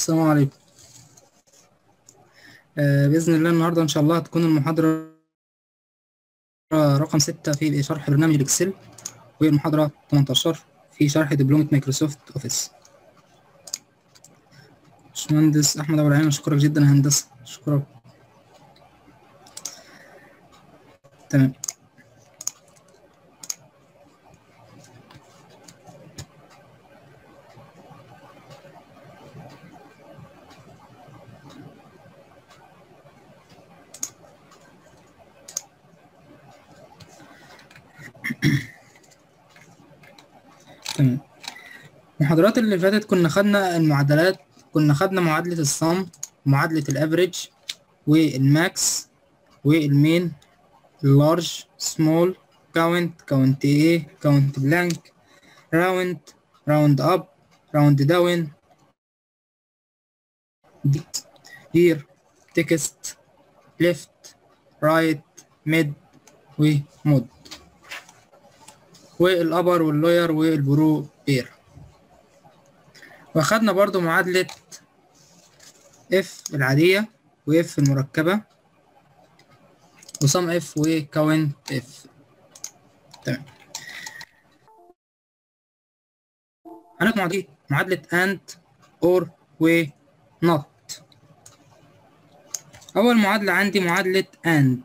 السلام عليكم. باذن الله النهارده ان شاء الله هتكون المحاضره رقم 6 في شرح برنامج الاكسل، وهي المحاضره 18 في شرح دبلومه مايكروسوفت اوفيس. باشمهندس احمد ابو العين، اشكرك جدا يا هندسه. اشكرك. تمام. تمام. المحاضرات اللي فاتت كنا خدنا المعادلات، كنا خدنا معادلة الصم، معادلة الافريج والماكس والمين، اللارج، سمول، كاونت، كاونت ايه، كاونت بلانك، راوند، راوند اب، راوند داون، هير، تكست، ليفت، رايت، ميد ومود، والابر واللوير والبرو بير. واخدنا برضو معادلة اف العادية واف المركبة وصم اف وكاونت اف. تمام. هناخد معادلة اند اور ونوت. اول معادلة عندي معادلة اند.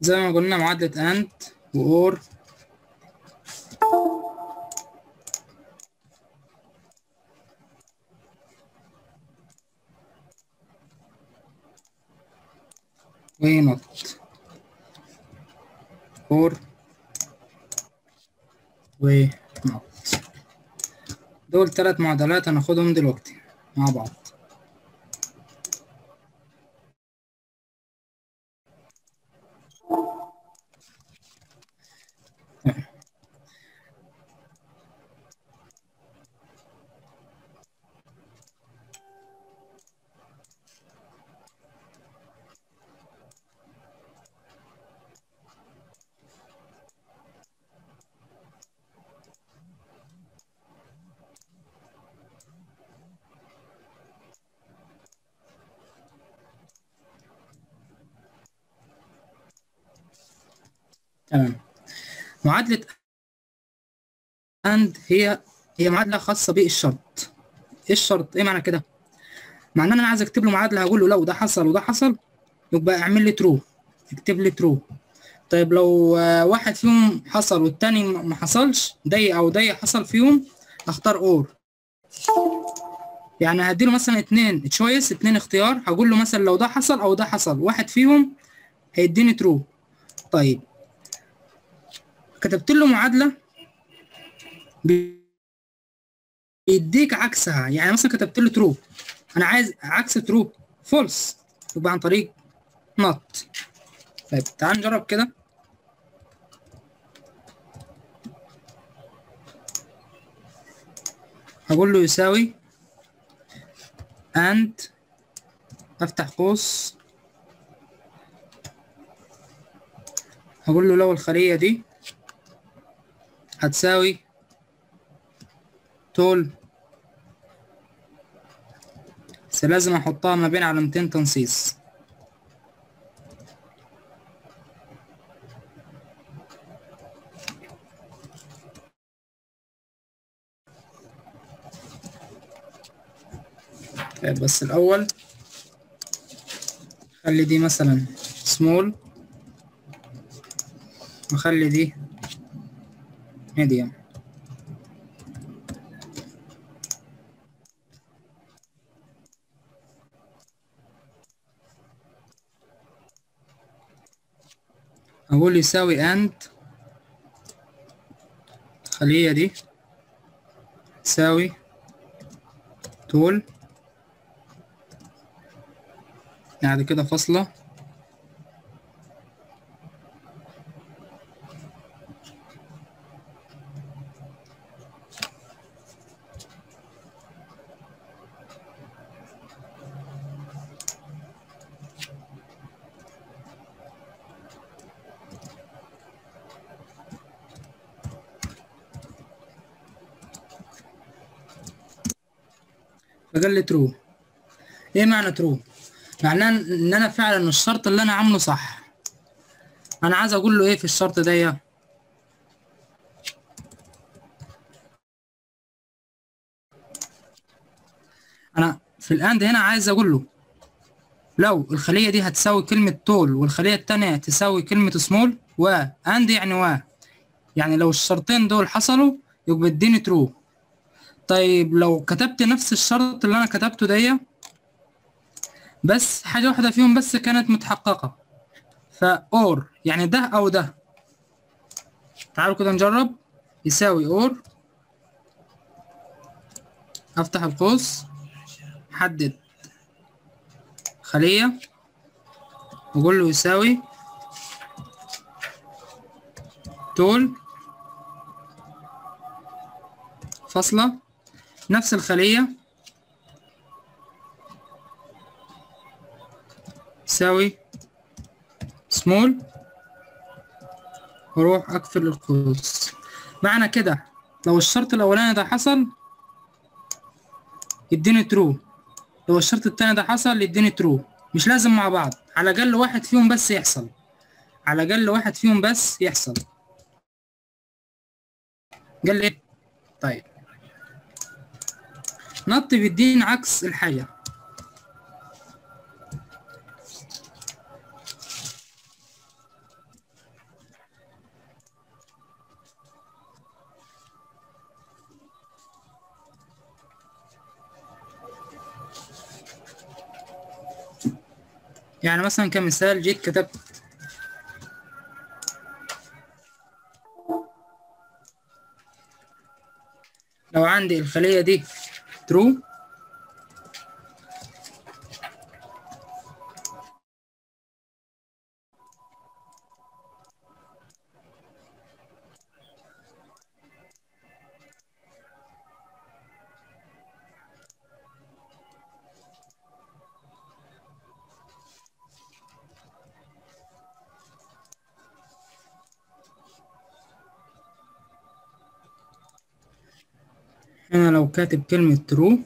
زي ما قلنا معادلة اند وأور ونوت، أور ونوت، دول 3 معادلات هناخدهم دلوقتي مع بعض. تمام. معادلة AND هي معادلة خاصة بالشرط. الشرط ايه معنى كده؟ معناه ان انا عايز اكتب له معادلة، هقول له لو ده حصل وده حصل يبقى اعمل لي ترو، اكتب لي ترو. طيب لو واحد فيهم حصل والتاني ما حصلش، دي او دي حصل فيهم، هختار اور. يعني هديله مثلا 2 تشويس، 2 اختيار، هقول له مثلا لو ده حصل او ده حصل واحد فيهم هيديني ترو. طيب كتبت له معادله بيديك عكسها، يعني مثلا كتبت له ترو، انا عايز عكس ترو فولس، يبقى عن طريق نوت. طيب تعال نجرب كده. هقول له يساوي اند، افتح قوس، هقول له لو الخليه دي هتساوي طول، بس لازم احطها ما بين علامتين تنصيص. طيب بس الاول خلي دي مثلا سمول وخلي دي ميديم. اقول يساوي اند الخلية دي تساوي طول بعد كده فاصلة فقال لي true. ايه معنى true؟ معناه ان انا فعلا الشرط اللي انا عامله صح. انا عايز اقول له ايه في الشرط ده يا انا في الاند هنا عايز اقول له لو الخليه دي هتساوي كلمه طول والخليه الثانيه تساوي كلمه سمول واند يعني يعني لو الشرطين دول حصلوا يبقى اديني ترو. طيب لو كتبت نفس الشرط اللي انا كتبته ده بس حاجة واحدة فيهم بس كانت متحققة فا اور يعني ده أو ده. تعالوا كده نجرب يساوي اور أفتح القوس حدد خلية وأقول له يساوي طول فاصلة نفس الخلية يساوي سمول واروح اقفل القوس. معنى كده لو الشرط الاولاني ده حصل يديني ترو، لو الشرط التاني ده حصل يديني ترو. مش لازم مع بعض، على الاقل واحد فيهم بس يحصل، على الاقل واحد فيهم بس يحصل. قال لي طيب نط بيديني عكس الحاجه. يعني مثلا كمثال جيت كتبت لو عندي الخلية دي true هنا لو كاتب كلمة ترو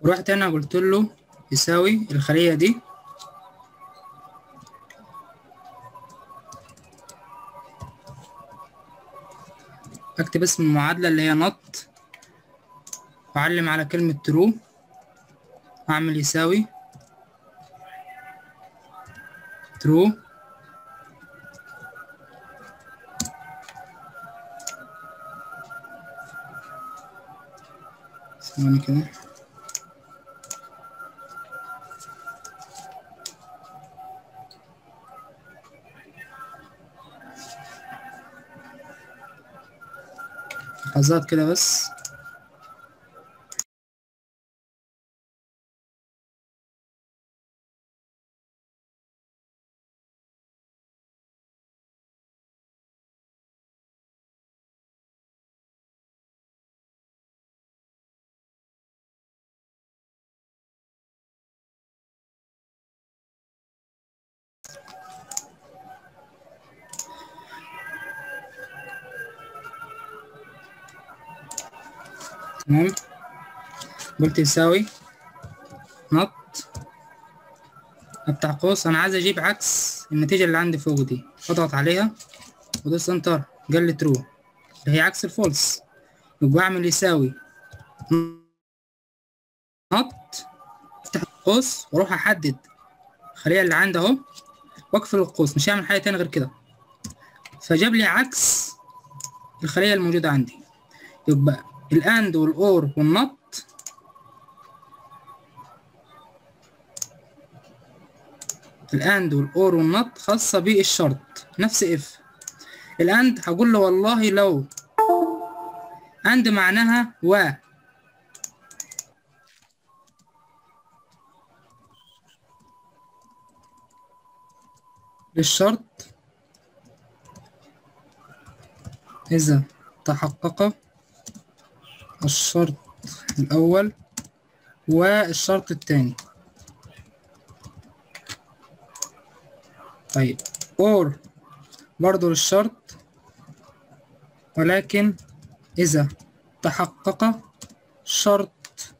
ورحت هنا قلت له يساوي الخلية دي اكتب اسم المعادلة اللي هي نوت واعلم على كلمة ترو اعمل يساوي ترو ثواني كده لحظات كده بس. تمام قلت يساوي نط افتح قوس انا عايز اجيب عكس النتيجه اللي عندي فوق دي اضغط عليها وادوس انتر قال لي ترو اللي هي عكس الفولس يبقى اعمل يساوي نط افتح القوس واروح احدد الخليه اللي عندي اهو واقفل القوس مش هعمل حاجه تاني غير كده فجاب لي عكس الخليه الموجوده عندي. يبقى الاند والاور والنط الاند والاور والنوت خاصه بالشرط نفس اف. الاند هقول له والله لو اند معناها و، للشرط إذا تحقق الشرط الأول والشرط الثاني. طيب أور برضو للشرط ولكن إذا تحقق شرط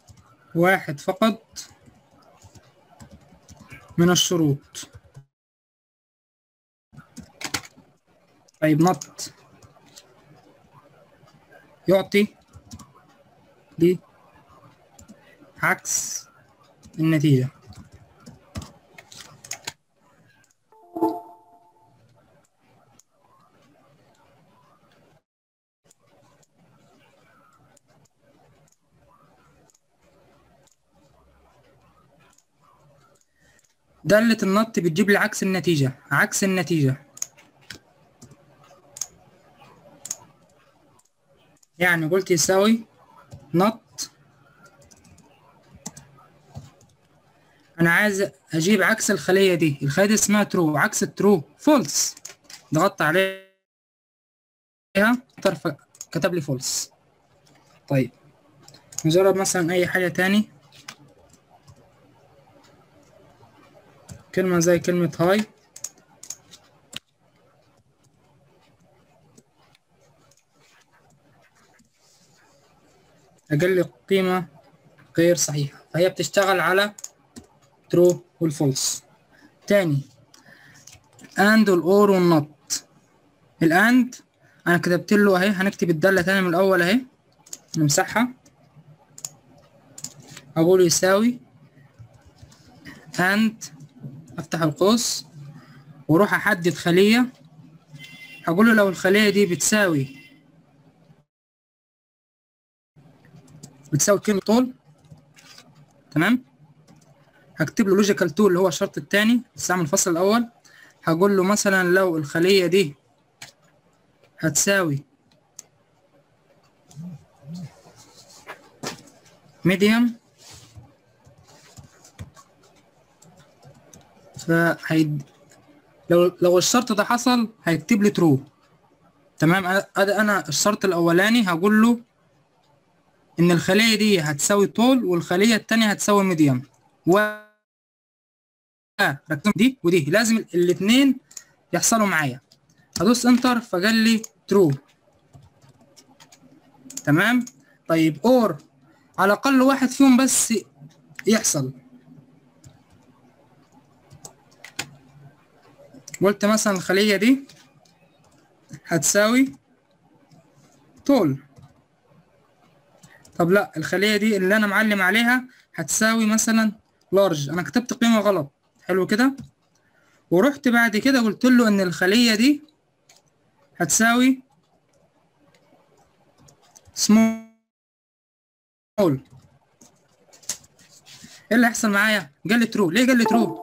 واحد فقط من الشروط. طيب نوت يعطي دي عكس النتيجة. دالة النط بتجيب لي عكس النتيجة، عكس النتيجة يعني قلت يساوي نط. انا عايز اجيب عكس الخليه دي، الخليه دي اسمها ترو، عكس الترو فولس. ضغطت عليها طرف كتب لي فولس. طيب نجرب مثلا اي حاجه تاني، كلمه زي كلمه هاي. أقل قيمة غير صحيحة، فهي بتشتغل على true والفولس. تاني and والor والnot. الأند أنا كتبت له أهي، هنكتب الدالة تاني من الأول أهي، نمسحها. أقول يساوي and أفتح القوس وأروح أحدد خلية، هقول له لو الخلية دي بتساوي كلمة طول. تمام، هكتب له لوجيكال تول اللي هو الشرط الثاني، استعمل الفصل الاول. هقول له مثلا لو الخلية دي هتساوي ميديم، لو الشرط ده حصل هيكتب لي ترو. تمام، انا الشرط الاولاني هقول له إن الخلية دي هتساوي طول والخلية التانية هتساوي ميديم، دي ودي لازم الاتنين يحصلوا معايا. هدوس انتر فقال لي ترو. تمام، طيب اور على الأقل واحد فيهم بس يحصل. قلت مثلا الخلية دي هتساوي طول، طب لا الخلية دي اللي انا معلم عليها هتساوي مثلا لارج، انا كتبت قيمة غلط. حلو كده، ورحت بعد كده قلت له ان الخلية دي هتساوي سمول. ايه اللي هيحصل معايا؟ قال لي ترو. ليه قال لي ترو؟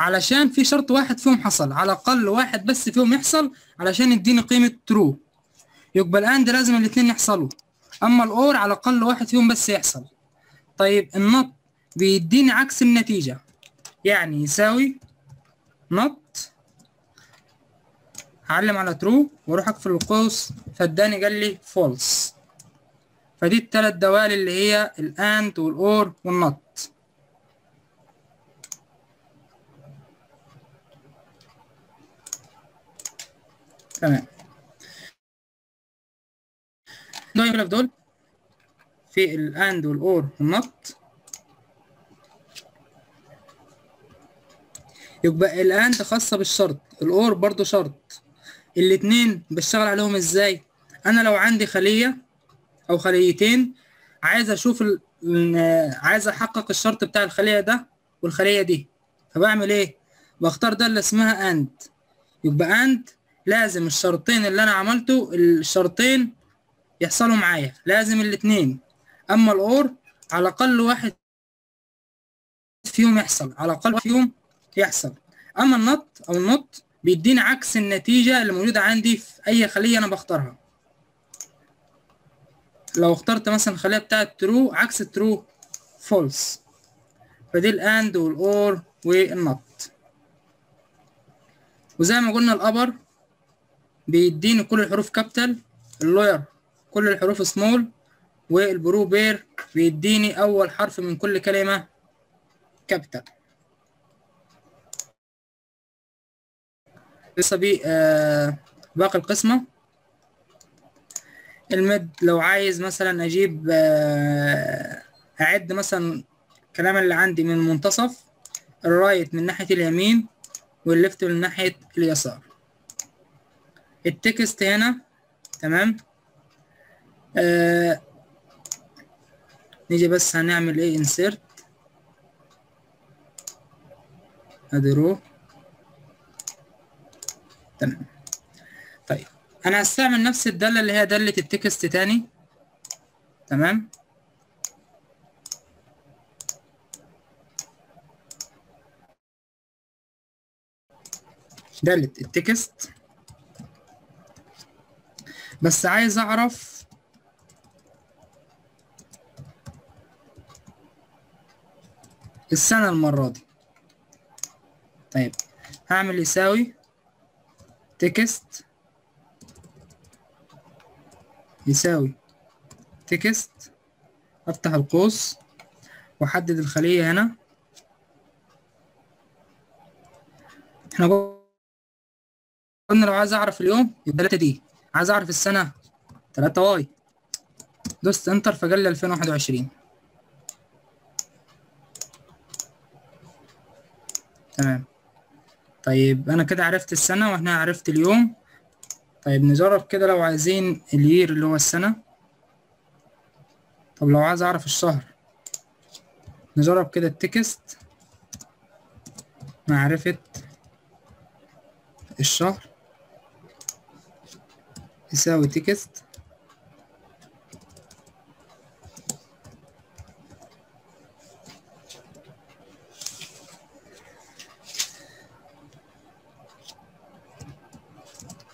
علشان في شرط واحد فيهم حصل، على الاقل واحد بس فيهم يحصل علشان يديني قيمة ترو. يقبل اند لازم الاتنين يحصلوا، اما الاور على الاقل واحد فيهم بس يحصل. طيب النط بيديني عكس النتيجه، يعني يساوي نط هعلم على ترو واروح اقفل القوس فاداني قال لي فولس. فدي الثلاث دوال اللي هي الاند والاور والنط. تمام، دول في الاند والاور والنط. يبقى الاند خاصه بالشرط، الاور برضو شرط، الاثنين بشتغل عليهم ازاي؟ انا لو عندي خليه او خليتين عايز اشوف عايز احقق الشرط بتاع الخليه ده والخليه دي، فبعمل ايه؟ بختار ده اللي اسمها اند. يبقى اند لازم الشرطين اللي انا عملته الشرطين يحصلوا معايا، لازم الاتنين. اما الاور على الاقل واحد فيهم يحصل، على الاقل فيهم يحصل، اما النط او النط بيديني عكس النتيجه اللي موجوده عندي في اي خليه انا بختارها. لو اخترت مثلا خليه بتاعه ترو عكس ترو فولس، فدي الاند والاور والنط. وزي ما قلنا الابر بيديني كل الحروف كابيتال، اللوير كل الحروف سمول، والبرو بير بيديني اول حرف من كل كلمه كابيتال. لسه باقي القسمه المد. لو عايز مثلا اجيب اعد مثلا الكلام اللي عندي من المنتصف، الرايت من ناحيه اليمين والليفت من ناحيه اليسار. التكست هنا تمام. نيجي بس هنعمل ايه، انسيرت ادي رو تمام. طيب انا هستعمل نفس الداله اللي هي داله التكست تاني تمام. داله التكست، بس عايز اعرف السنه المره دي. طيب هعمل يساوي تكست يساوي تكست، افتح القوس واحدد الخليه. هنا احنا قلنا لو عايز اعرف اليوم يبقى 3 دي، عايز اعرف السنه 3 واي. دوست انتر فجال لي 2021 تمام. طيب انا كده عرفت السنه واحنا عرفت اليوم. طيب نجرب كده لو عايزين اليير اللي هو السنه. طب لو عايز اعرف الشهر نجرب كده التكست معرفه الشهر يساوي تكست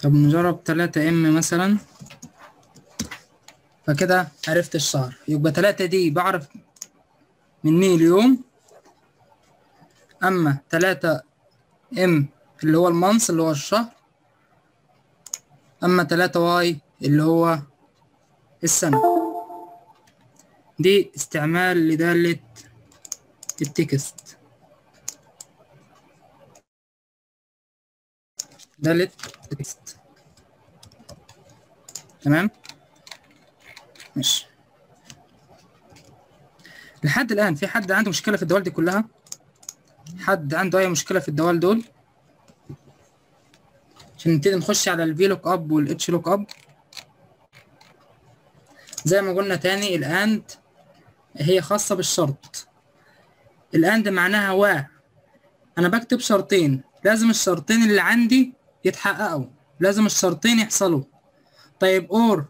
طب نجرب 3 مثلا. فكده عرفت الشهر، يبقى 3 دي بعرف مني اليوم، اما 3 اللي هو المانس اللي هو الشهر، اما 3 واي اللي هو السنة. دي استعمال لدالة التكست. دالة التكست تمام. ماشي لحد الآن في حد عنده مشكلة في الدوال دي كلها؟ حد عنده أي مشكلة في الدوال دول؟ عشان نبتدي نخش على الفي لوك أب والإتش لوك أب. زي ما قلنا تاني الآند هي خاصة بالشرط. الآند معناها أنا بكتب شرطين، لازم الشرطين اللي عندي يتحققوا، لازم الشرطين يحصلوا. طيب اور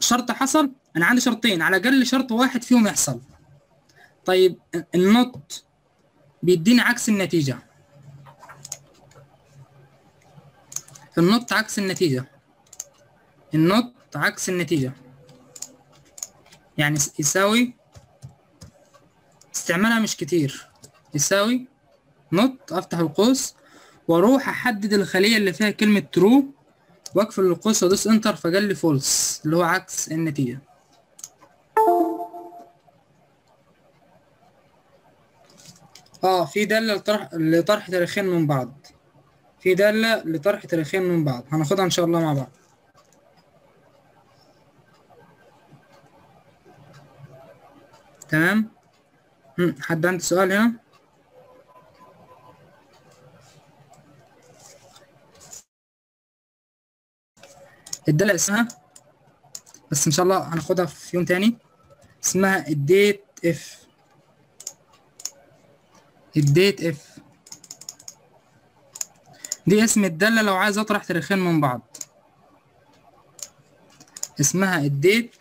شرط حصل، انا عندي شرطين على الاقل شرط واحد فيهم يحصل. طيب النوت بيديني عكس النتيجه، النوت عكس النتيجه، النوت عكس النتيجه، يعني يساوي استعمالها مش كتير، يساوي نوت افتح القوس واروح احدد الخليه اللي فيها كلمه ترو واقفل القوس وادوس انتر فجال لي فولس اللي هو عكس النتيجه. في داله لطرح تاريخين من بعض، في داله لطرح تاريخين من بعض هناخدها ان شاء الله مع بعض. تمام. حد عنده سؤال هنا؟ الدالة اسمها بس ان شاء الله هناخدها في يوم تاني، اسمها الديت اف. الديت اف دي اسم الدالة لو عايز اطرح تاريخين من بعض، اسمها الديت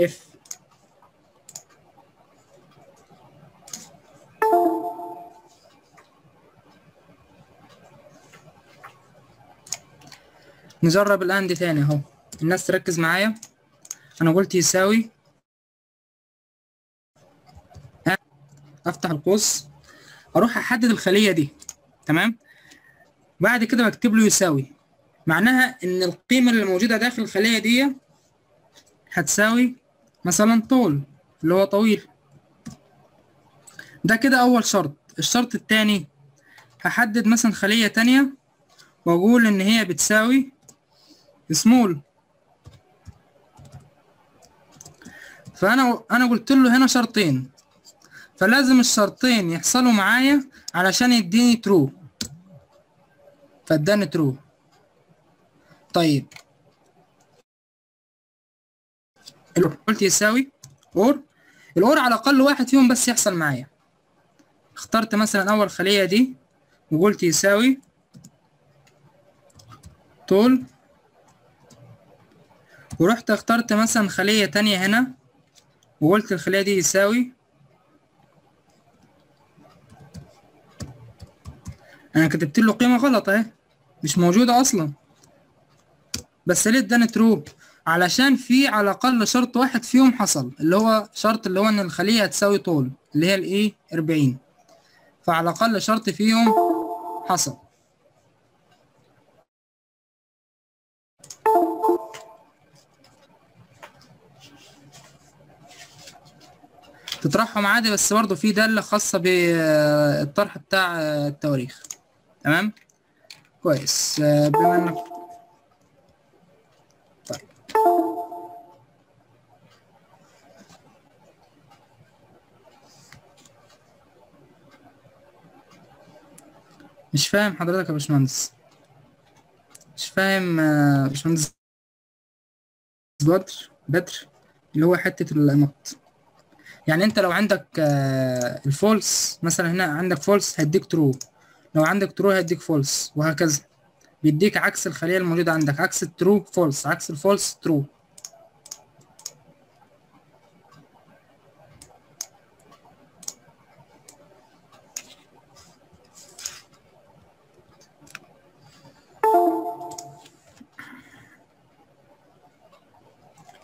اف. نجرب الاند تاني اهو، الناس تركز معايا. انا قلت يساوي، افتح القوس، اروح احدد الخليه دي، تمام. بعد كده بكتب له يساوي، معناها ان القيمه اللي موجوده داخل الخليه دي هتساوي مثلا طول اللي هو طويل. ده كده اول شرط. الشرط الثاني هحدد مثلا خليه ثانيه واقول ان هي بتساوي سمول. فانا قلت له هنا شرطين، فلازم الشرطين يحصلوا معايا علشان يديني ترو، فاداني ترو. طيب قلت يساوي اور، الاور على الاقل واحد فيهم بس يحصل معايا. اخترت مثلا اول خليه دي وقلت يساوي طول، ورحت اخترت مثلا خليه تانية هنا وقلت الخليه دي يساوي، انا كتبت له قيمه غلط اهي مش موجوده اصلا، بس ليه اداني ترو؟ علشان في على الاقل شرط واحد فيهم حصل، اللي هو شرط اللي هو ان الخليه هتساوي طول اللي هي الايه 40، فعلى الاقل شرط فيهم حصل. تطرحهم عادي، بس برضه في داله خاصه بالطرح بتاع التواريخ. تمام كويس. بما انك مش فاهم حضرتك يا باشمهندس، مش فاهم باشمهندس بدر اللي هو حتة النط. يعني انت لو عندك الفولس مثلا، هنا عندك فولس هيديك ترو، لو عندك ترو هيديك فولس، وهكذا بيديك عكس الخلية الموجودة عندك، عكس الترو فولس، عكس الفولس ترو.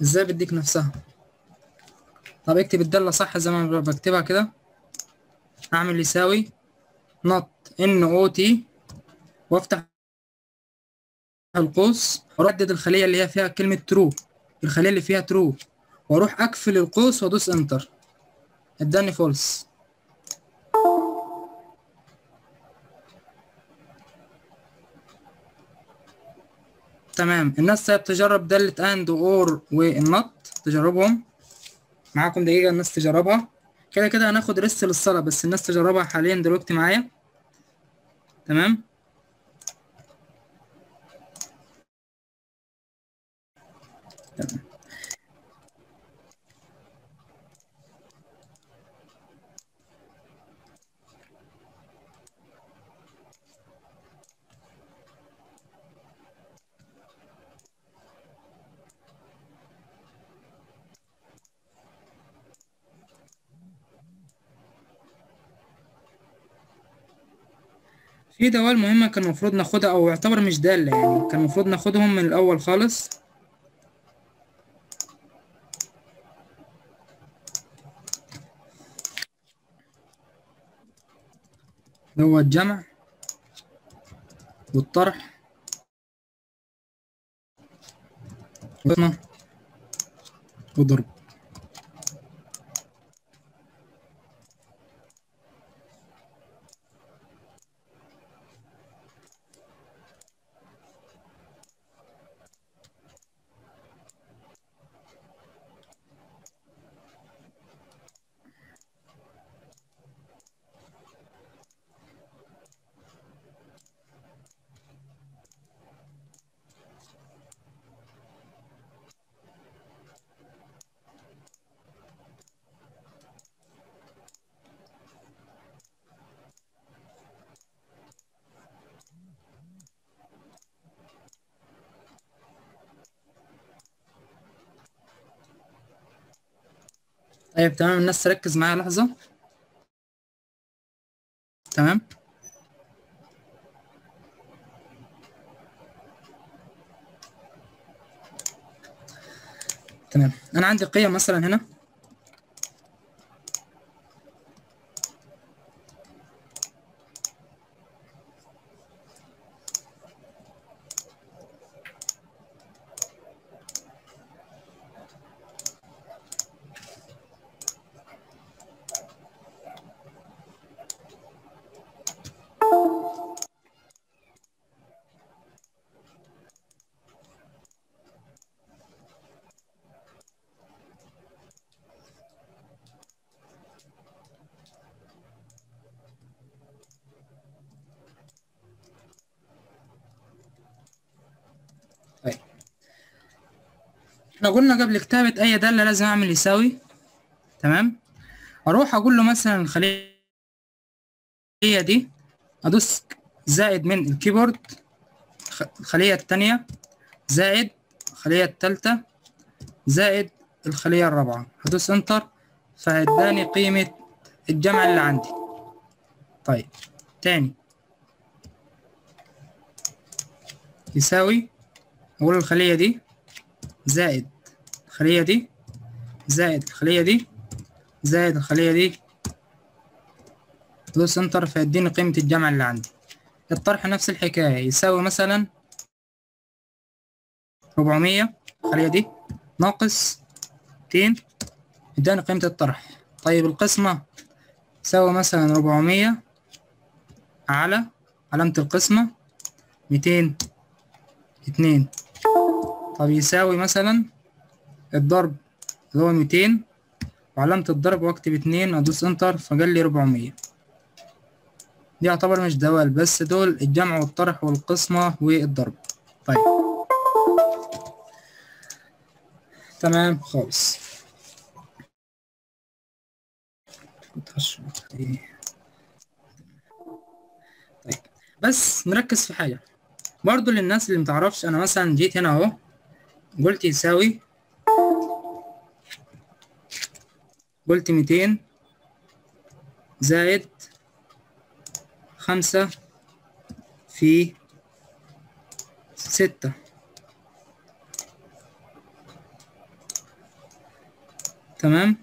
ازاي بديك نفسها؟ طب اكتب الدالة صح زي ما بكتبها كده، اعمل يساوي نوت NOT وافتح القوس واردد الخلية اللي هي فيها كلمة ترو، الخلية اللي فيها ترو، واروح اقفل القوس وادوس انتر، اداني فولس. تمام. الناس تجرب دالة اند اور والنط، تجربهم معاكم دقيقة الناس تجربها. كده كده هناخد ريست للصلاة، بس الناس تجربها حاليا دلوقتي معايا. تمام. تمام. في دوال مهمة كان المفروض ناخدها، أو يعتبر مش دالة يعني، كان المفروض ناخدهم من الأول خالص. هو الجمع والطرح والضرب. طيب تمام، الناس تركز معايا لحظة. تمام. تمام. انا عندي قيم مثلا هنا قلنا قبل كتابة أي دالة لازم أعمل يساوي. تمام. أروح أقول له مثلا الخلية دي أدوس زائد من الكيبورد، الخلية التانية زائد الخلية التالتة زائد الخلية الرابعة، هدوس إنتر فهداني قيمة الجمع اللي عندي. طيب تاني يساوي أقول الخلية دي زائد الخلية دي زائد الخلية دي زائد الخلية دي، دوس انتر فيديني قيمة الجمع اللي عندي. الطرح نفس الحكاية، يساوي مثلا 400 الخلية دي ناقص 200 يداني قيمة الطرح. طيب القسمة يساوي مثلا 400 على علامة القسمة 202. طب يساوي مثلا الضرب اللي هو 200 وعلامة الضرب واكتب 2 وادوس انتر فجال لي 400. دي يعتبر مش دوال، بس دول الجمع والطرح والقسمة والضرب. طيب تمام خالص. طيب بس نركز في حاجة برضو للناس اللي متعرفش. انا مثلا جيت هنا اهو قلت يساوي، قلت 200 زائد 5/6. تمام.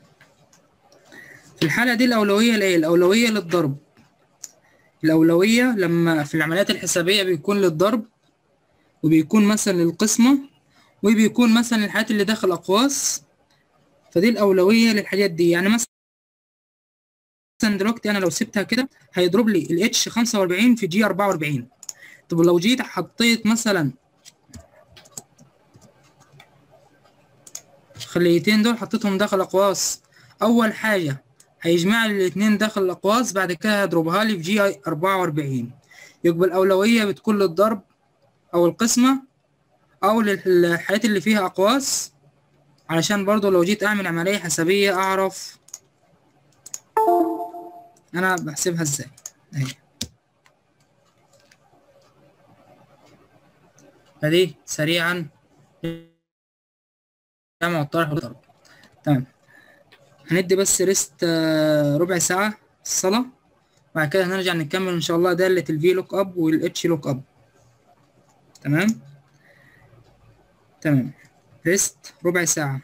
في الحالة دي الأولوية لإيه؟ الأولوية للضرب. الأولوية لما في العمليات الحسابية بيكون للضرب وبيكون مثلا للقسمة وبيكون مثلا الحاجات اللي داخل اقواس، فدي الاولويه للحاجات دي. يعني مثلا دلوقتي انا لو سبتها كده هيضرب لي الاتش 45 في جي 44. طب لو جيت حطيت مثلا الخليتين دول حطيتهم داخل اقواس، اول حاجه هيجمع لي الاثنين داخل الاقواس، بعد كده هضربها لي في جي 44. يبقى الاولويه بتكون للضرب او القسمه او للحاجات اللي فيها اقواس، علشان برضو لو جيت اعمل عملية حسابية اعرف انا بحسبها ازاي. اهي فدي سريعا جمع الطرح والضرب. تمام. هندي بس ريست ربع ساعة الصلاة، بعد كده هنرجع نكمل ان شاء الله دالة الفي لوك اب والاتش لوك اب. تمام تمام. ريست ربع ساعة.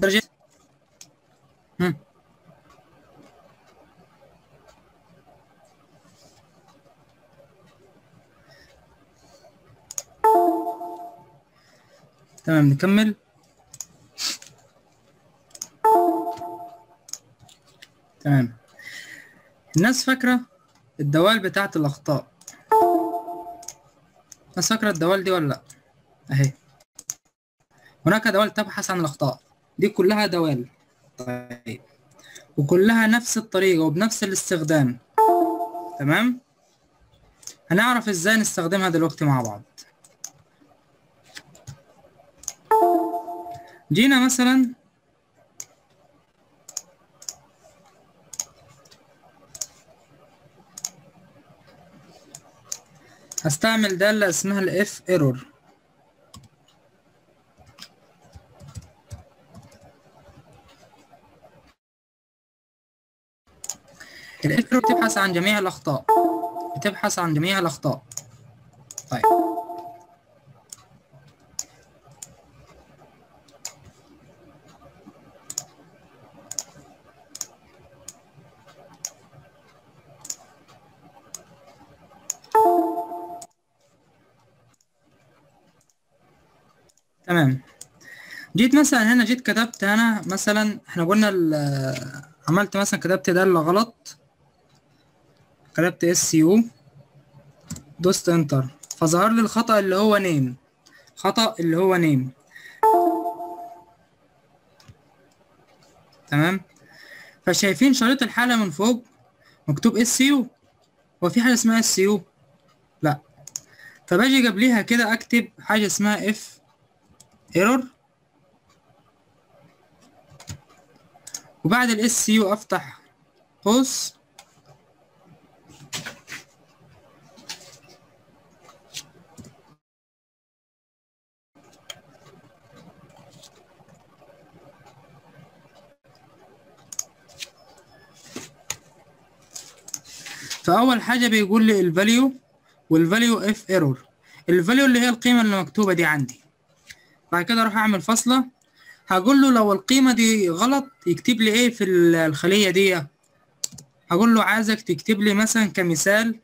درجة. تمام نكمل. تمام. الناس فاكرة الدوال بتاعت الأخطاء، الناس فاكرة الدوال دي ولا لأ؟ أهي هناك دوال تبحث عن الأخطاء، دي كلها دوال. طيب وكلها نفس الطريقة وبنفس الاستخدام. تمام. هنعرف ازاي نستخدمها دلوقتي مع بعض. جينا مثلا هستعمل دالة اسمها الاف ايرور. الاف ايرور بتبحث عن جميع الاخطاء، بتبحث عن جميع الاخطاء. طيب تمام. جيت مثلا هنا، جيت كتبت هنا مثلا، احنا قلنا عملت مثلا كتبت دالة غلط، كتبت اس يو، دوست انتر، فظهر لي الخطأ اللي هو نيم، خطأ اللي هو نيم. تمام. فشايفين شريط الحالة من فوق مكتوب اس يو، وفي حاجة اسمها اس يو؟ لا. فباجي قبليها كده اكتب حاجة اسمها اف ايرور، وبعد الاس يو افتح قوس، فاول حاجه بيقول لي الفاليو، والفاليو اف ايرور، الفاليو اللي هي القيمه اللي مكتوبه دي عندي. بعد كده اروح اعمل فاصله، هقول له لو القيمه دي غلط يكتب لي ايه في الخليه دي؟ هقول له عايزك تكتب لي مثلا كمثال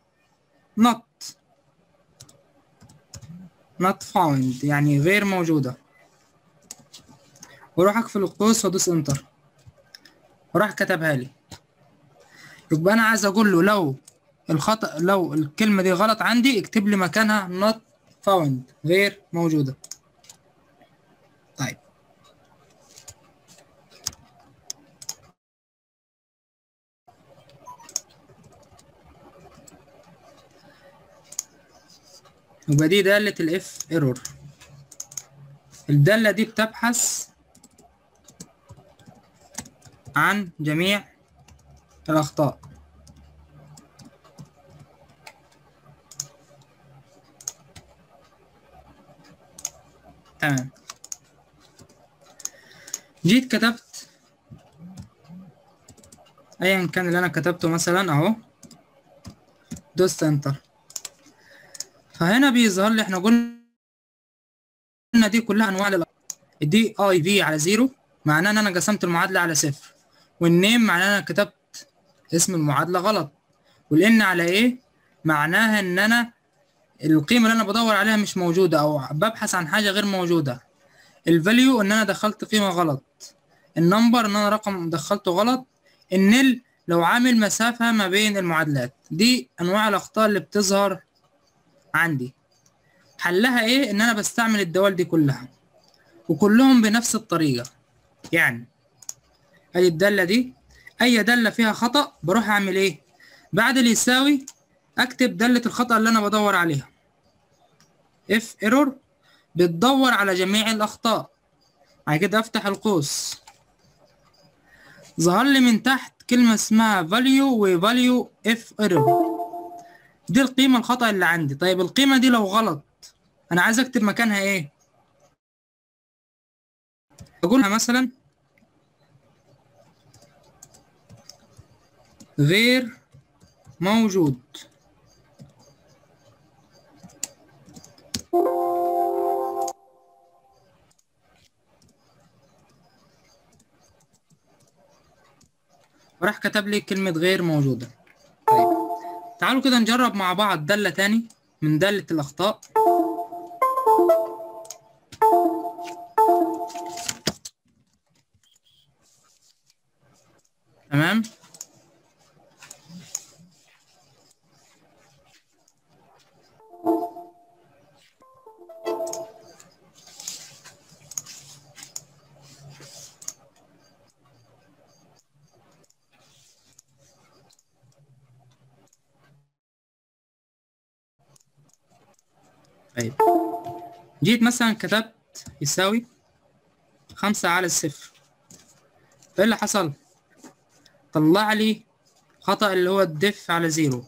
not found، يعني غير موجوده، واروح اقفل القوس وادوس انتر، وراح كتبها لي. يبقى انا عايز اقول له لو الخطا، لو الكلمه دي غلط عندي اكتب لي مكانها not found، غير موجوده. طيب يبقى دي دالة الاف ايرور. الدالة دي بتبحث عن جميع الأخطاء. تمام. جيت كتبت ايا كان اللي انا كتبته مثلا اهو، دوست انتر، فهنا بيظهر لي احنا قلنا دي كلها انواع الدي اي في على زيرو معناه ان انا قسمت المعادله على صفر، والنيم معناه ان انا كتبت اسم المعادله غلط، والان على ايه معناها ان انا القيمه اللي انا بدور عليها مش موجوده او ببحث عن حاجه غير موجوده، الفاليو ان انا دخلت قيمه غلط، النمبر ان انا رقم دخلته غلط، النل لو عامل مسافه ما بين المعادلات. دي انواع الاخطاء اللي بتظهر عندي. حلها ايه؟ ان انا بستعمل الدوال دي كلها وكلهم بنفس الطريقه. يعني ادي الداله دي، اي داله فيها خطا بروح اعمل ايه؟ بعد اللي يساوي اكتب داله الخطا اللي انا بدور عليها. اف ايرور بتدور على جميع الأخطاء. بعد كده أفتح القوس، ظهر لي من تحت كلمة اسمها value و value f error، دي القيمة الخطأ اللي عندي. طيب القيمة دي لو غلط أنا عايز أكتب مكانها إيه؟ أقولها مثلا غير موجود. وراح كتب لي كلمة غير موجودة. طيب تعالوا كده نجرب مع بعض دالة تاني من دالة الأخطاء. تمام. طيب جيت مثلا كتبت يساوي 5 على الصفر. ايه اللي حصل؟ طلع لي خطأ اللي هو الدف على زيرو.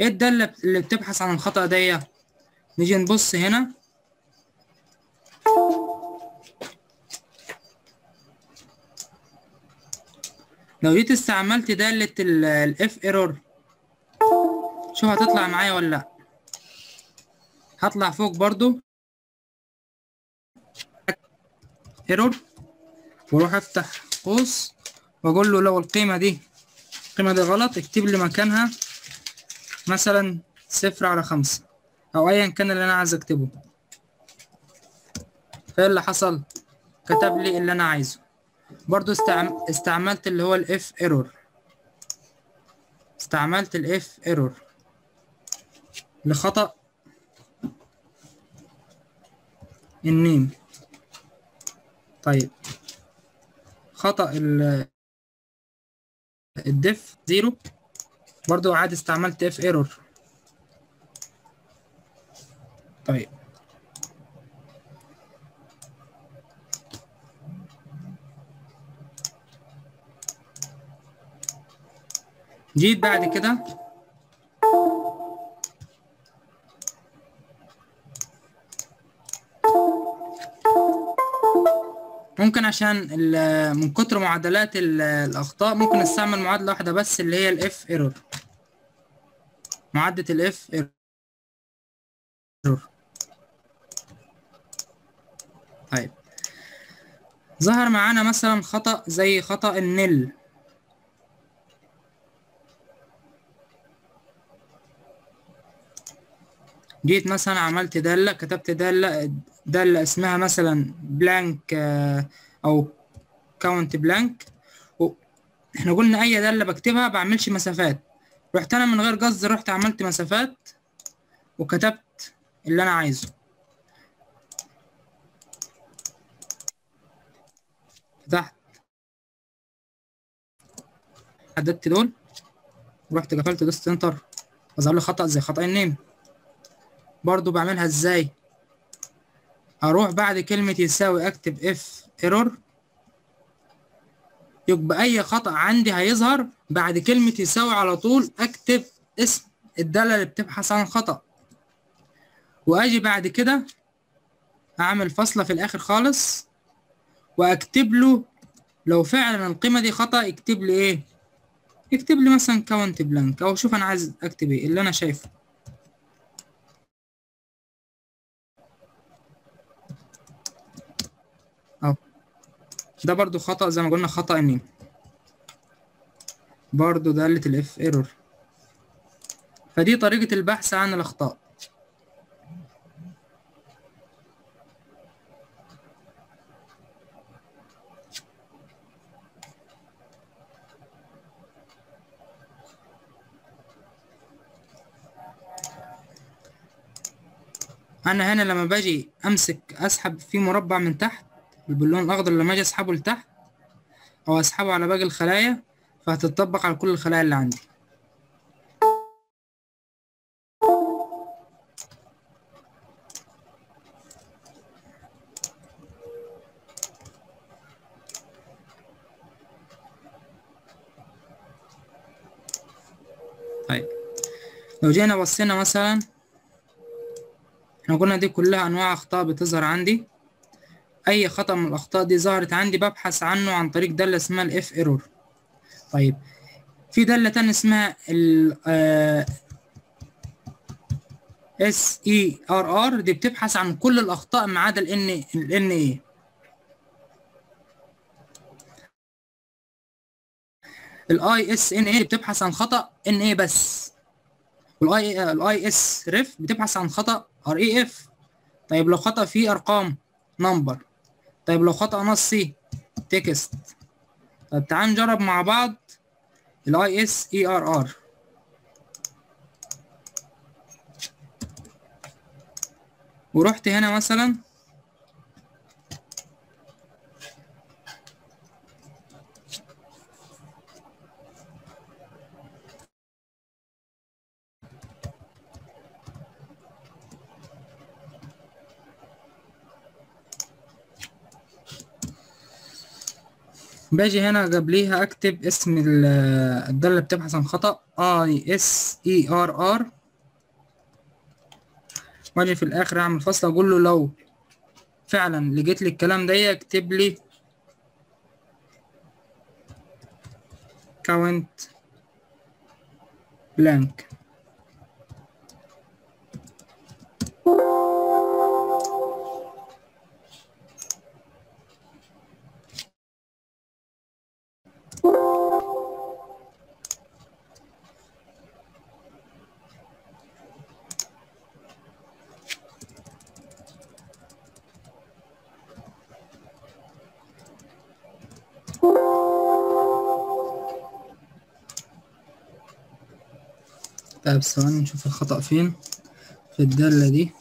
ايه الدالة اللي بتبحث عن الخطأ ده؟ نيجي نبص هنا، لو جيت استعملت دالة الاف ايرور شوف هتطلع معايا ولا لا. هطلع فوق برضو ايرور واروح افتح قوس واقول له لو القيمة دي غلط اكتب لي مكانها مثلا 0 على 5 او ايا كان اللي انا عايز اكتبه. فايه اللي حصل؟ كتب لي اللي انا عايزه. برضو استعملت اللي هو الاف ايرور، استعملت الاف ايرور لخطأ النيم. طيب خطأ الدف زيرو برضو عاد استعملت اف ايرور. طيب جيت بعد كده ممكن عشان من كتر معادلات الاخطاء ممكن استعمل معادله واحده بس اللي هي الاف ايرور، معادله الاف ايرور. طيب ظهر معانا مثلا خطا زي خطا النل. جيت مثلا عملت داله، كتبت داله اسمها مثلا بلانك او كاونت بلانك. احنا قلنا اي داله بكتبها بعملش مسافات. رحت انا من غير قصد رحت عملت مسافات وكتبت اللي انا عايزه. فتحت حددت دول ورحت قفلت دوست انتر وظهر لي خطأ زي خطأ النيم. برضو بعملها ازاي؟ اروح بعد كلمة يساوي اكتب اف ايرور، يبقى اي خطأ عندي هيظهر بعد كلمة يساوي على طول اكتب اسم الدالة اللي بتبحث عن خطأ، واجي بعد كده اعمل فاصلة في الاخر خالص واكتب له لو فعلا القيمة دي خطأ اكتب لي ايه؟ اكتب لي مثلا كاونت بلانك او شوف انا عايز اكتب ايه اللي انا شايفه. ده برضو خطأ زي ما قلنا خطأ النيم، برضو دالة الاف ايرور. فدي طريقة البحث عن الاخطاء. انا هنا لما باجي امسك اسحب في مربع من تحت باللون الاخضر، لما اجي اسحبه لتحت او اسحبه على باقي الخلايا فهتطبق على كل الخلايا اللي عندي. طيب لو جينا بصينا مثلا احنا قلنا دي كلها انواع اخطاء بتظهر عندي. اي خطأ من الاخطاء دي ظهرت عندي ببحث عنه عن طريق دالة اسمها الاف ايرور. طيب في دالة تانية اسمها اس اي ار ار، دي بتبحث عن كل الاخطاء ما عدا الان اي. الاي اس ان اي بتبحث عن خطأ ان اي بس، والاي اس ريف بتبحث عن خطأ ار اي اف. طيب لو خطأ فيه ارقام نمبر. طيب لو خطأ نصي تكست. طيب تعال نجرب مع بعض الاي اس اي ار ار. ورحت هنا مثلا باجي هنا قبليها اكتب اسم الداله اللي بتبحث عن خطأ ISERR، واجي في الاخر اعمل فاصله واقول له لو فعلا لقيت لي الكلام ده اكتب لي COUNTBLANK. طيب ثواني نشوف الخطأ فين في الدالة دي.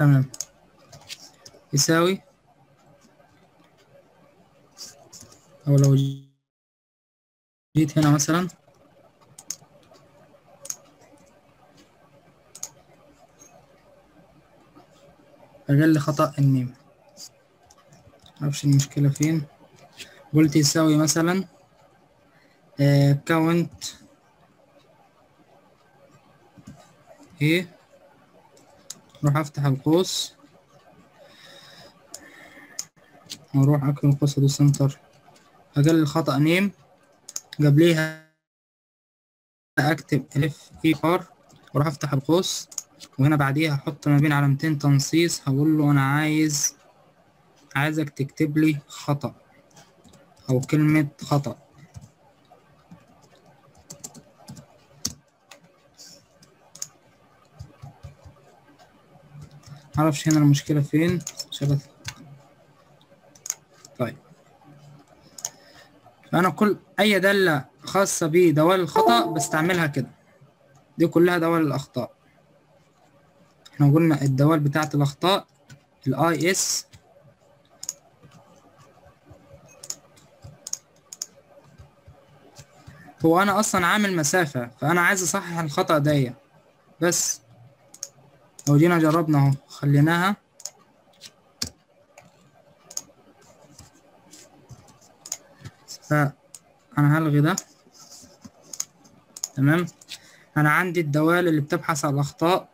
تمام يساوي، او لو جيت هنا مثلا اجل خطأ النيم، معرفش المشكلة فين. قلت يساوي مثلا كاونت ايه، اروح افتح القوس واروح اكل القوس دي سنتر، اجل خطأ نيم قبليها اكتب IFERROR واروح افتح القوس، وهنا بعديها احط ما بين علامتين تنصيص هقول له انا عايزك تكتب لي خطأ او كلمة خطأ. معرفش هنا المشكلة فين شبكة. طيب انا كل اي دالة خاصة بدوال الخطأ بستعملها كده، دي كلها دوال الاخطاء. احنا قلنا الدوال بتاعة الاخطاء الاي اس هو انا اصلا عامل مسافة، فانا عايز اصحح الخطأ داية بس. لو جينا جربنا اهو خليناها فانا هلغي ده. تمام، انا عندي الدوال اللي بتبحث عن الاخطاء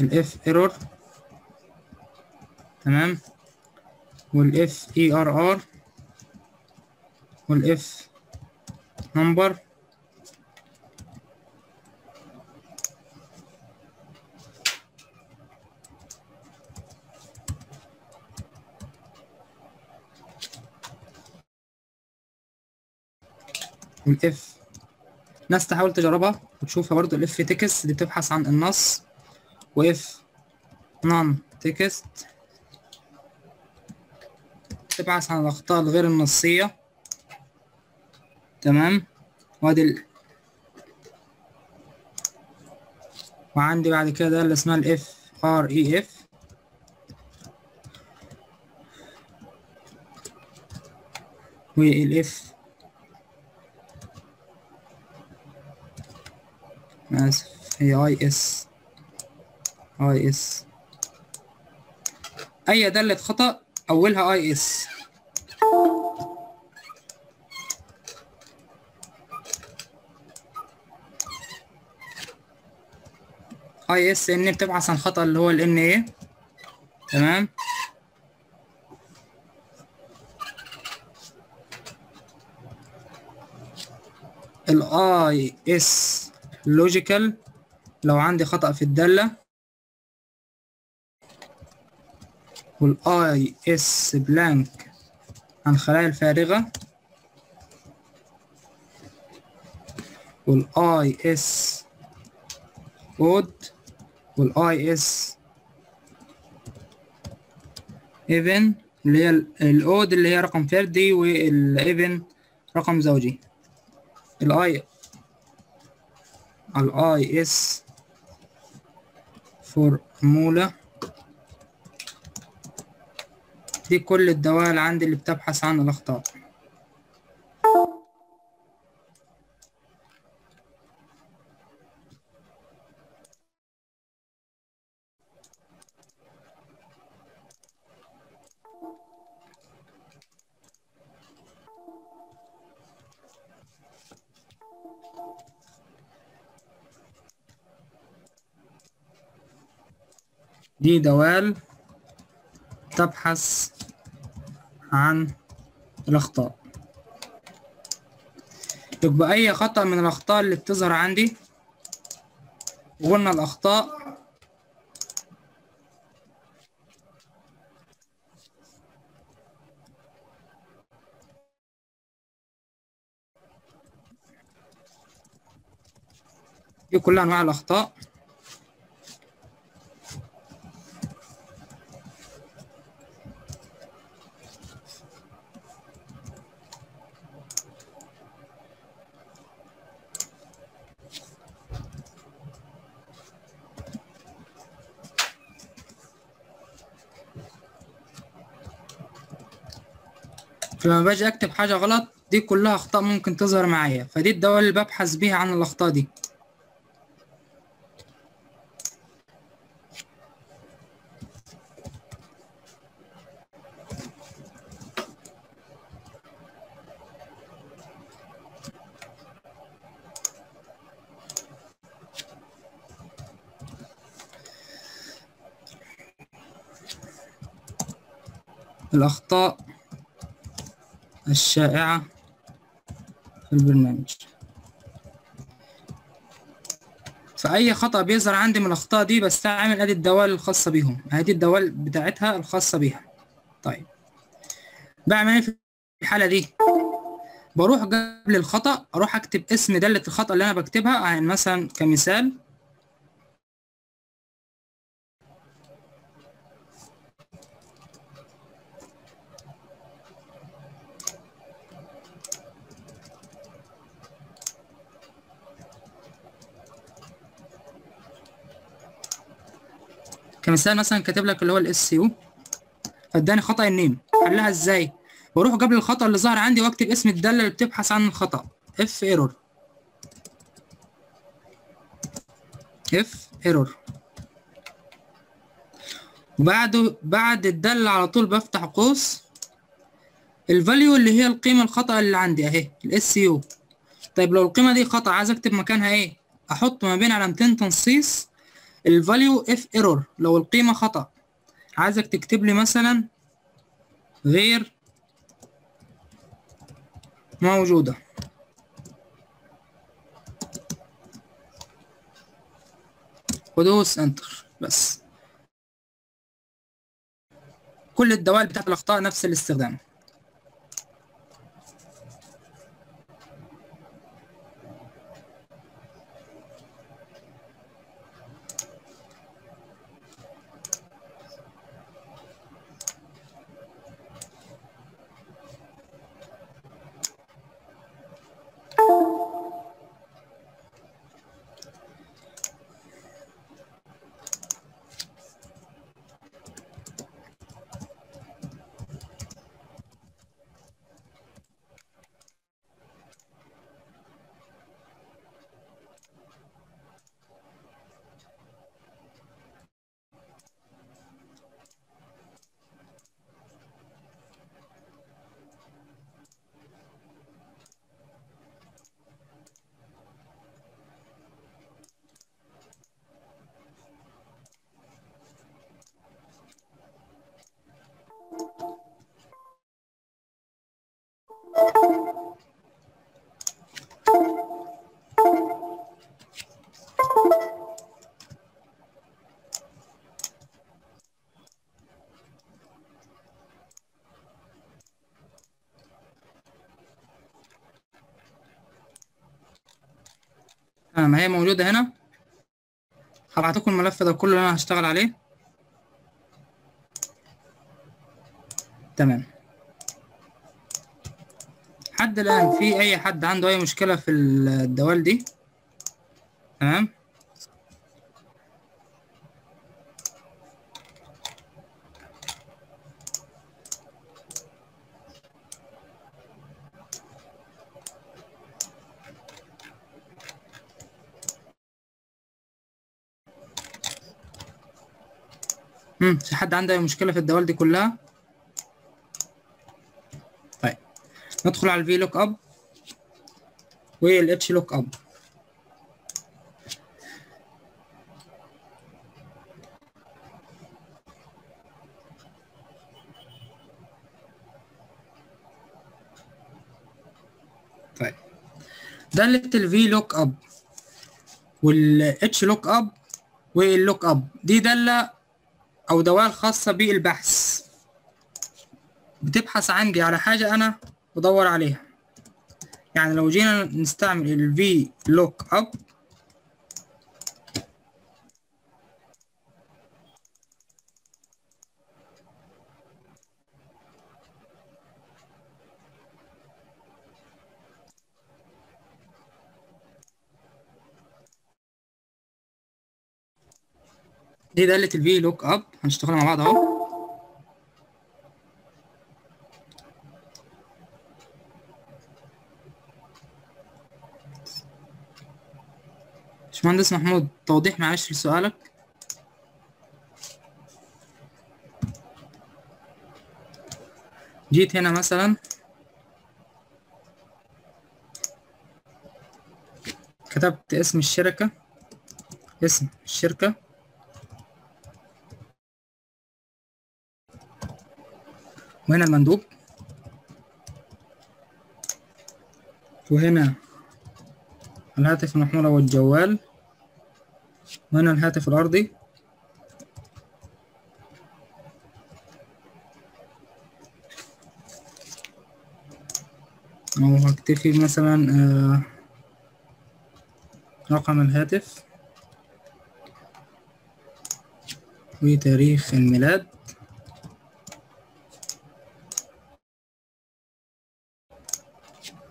الاف ايرور، تمام، والاف اي ار ار، والاف نمبر، الاف ناس تحاول تجربها وتشوفها برضو. الاف تكست دي بتبحث عن النص، واف نون تكست بتبحث عن الاخطاء الغير النصيه. تمام، وادي وعندي بعد كده اللي اسمها الاف ار اي اف، والاف هي اي اس اي دالة خطأ اولها اي اس. اي اس ان بتبحث عن خطأ اللي هو الان ايه، تمام، الاي اس لوجيكال لو عندي خطأ في الدالة، والاي اس بلانك عن الخلايا الفارغة، والاي اس اود، والاي اس ايفن اللي هي الاود اللي هي رقم فردي والايفن رقم زوجي. الاي اس فورمولا دي كل الدوال عندي اللي بتبحث عن الاخطاء. دي دوال تبحث عن الأخطاء. يبقى أي خطأ من الأخطاء اللي بتظهر عندي، وقلنا الأخطاء دي كلها أنواع الأخطاء. لما باجي اكتب حاجه غلط دي كلها اخطاء ممكن تظهر معايا، فدي الدوال اللي ببحث بيها عن الاخطاء دي. الاخطاء الشائعة في البرنامج، فأي خطأ بيظهر عندي من الأخطاء دي بستعمل أدي الدوال الخاصة بيهم، أدي الدوال بتاعتها الخاصة بيها. طيب بعمل إيه في الحالة دي؟ بروح قبل الخطأ أروح أكتب اسم دالة الخطأ اللي أنا بكتبها، يعني مثلا كمثال مثلا كاتب لك اللي هو الاس يو، فاداني خطأ النيم. حلها ازاي؟ بروح قبل الخطأ اللي ظهر عندي واكتب اسم الدالة اللي بتبحث عن الخطأ، اف ايرور. وبعده بعد الدالة على طول بفتح قوس الفاليو اللي هي القيمة الخطأ اللي عندي اهي الاس يو. طيب لو القيمة دي خطأ عايز اكتب مكانها ايه؟ احط ما بين علامتين تنصيص الفاليو اف ايرور. لو القيمة خطأ عايزك تكتب لي مثلا غير موجودة، ودوس انتر بس. كل الدوال بتاعت الأخطاء نفس الاستخدام. تمام هي موجودة هنا. هبعت لكم الملف ده كله اللي أنا هشتغل عليه. تمام. حد الآن في أي حد عنده أي مشكلة في الدوال دي؟ تمام. في حد عنده أي مشكلة في الدوال دي كلها؟ طيب ندخل على الفي لوك اب والاتش لوك اب. طيب دالة الفي لوك اب والاتش لوك اب واللوك اب دي دالة أو دوال خاصة بالبحث، بتبحث عندي على حاجة أنا بدور عليها. يعني لو جينا نستعمل ال VLOOKUP دي دالة الفي لوك اب، هنشتغل مع بعض اهو. باشمهندس محمود توضيح معلش لسؤالك. جيت هنا مثلا كتبت اسم الشركة، اسم الشركة وهنا المندوب وهنا الهاتف المحمول أو الجوال وهنا الهاتف الأرضي أو هكتفي مثلا رقم الهاتف وتاريخ الميلاد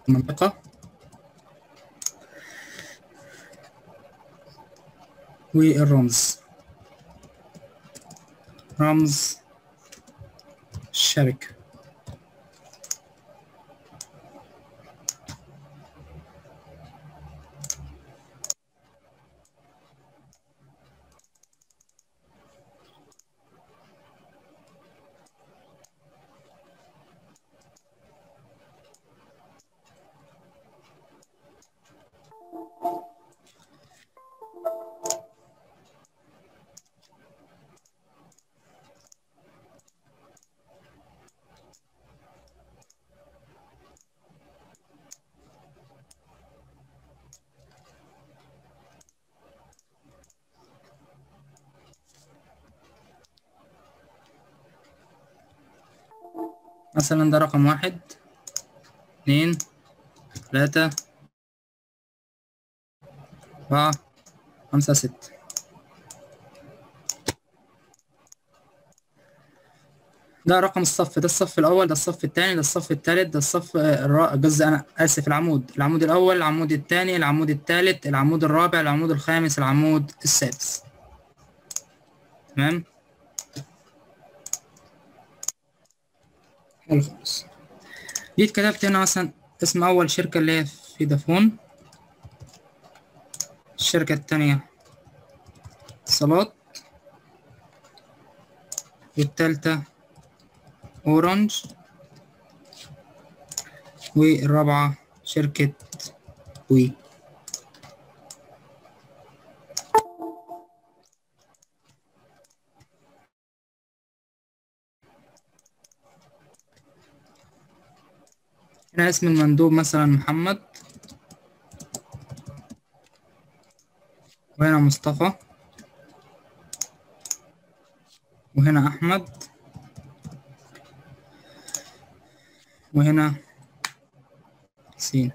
منطقة والرمز، رمز الشركة. مثلا ده رقم 1 2 3 4 5 6. ده رقم الصف، ده الصف الأول، ده الصف الثاني، ده الصف الثالث، ده الصف قصدي أنا آسف العمود، العمود الأول، العمود الثاني، العمود الثالث، العمود الرابع، العمود الخامس، العمود السادس. تمام؟ حلو خالص. جيت كتبت هنا مثلا اسم أول شركة اللي هي فودافون، الشركة التانية اتصالات، والتالتة أورنج، والرابعة شركة وي. هنا اسم المندوب مثلا محمد، وهنا مصطفى، وهنا أحمد، وهنا حسين.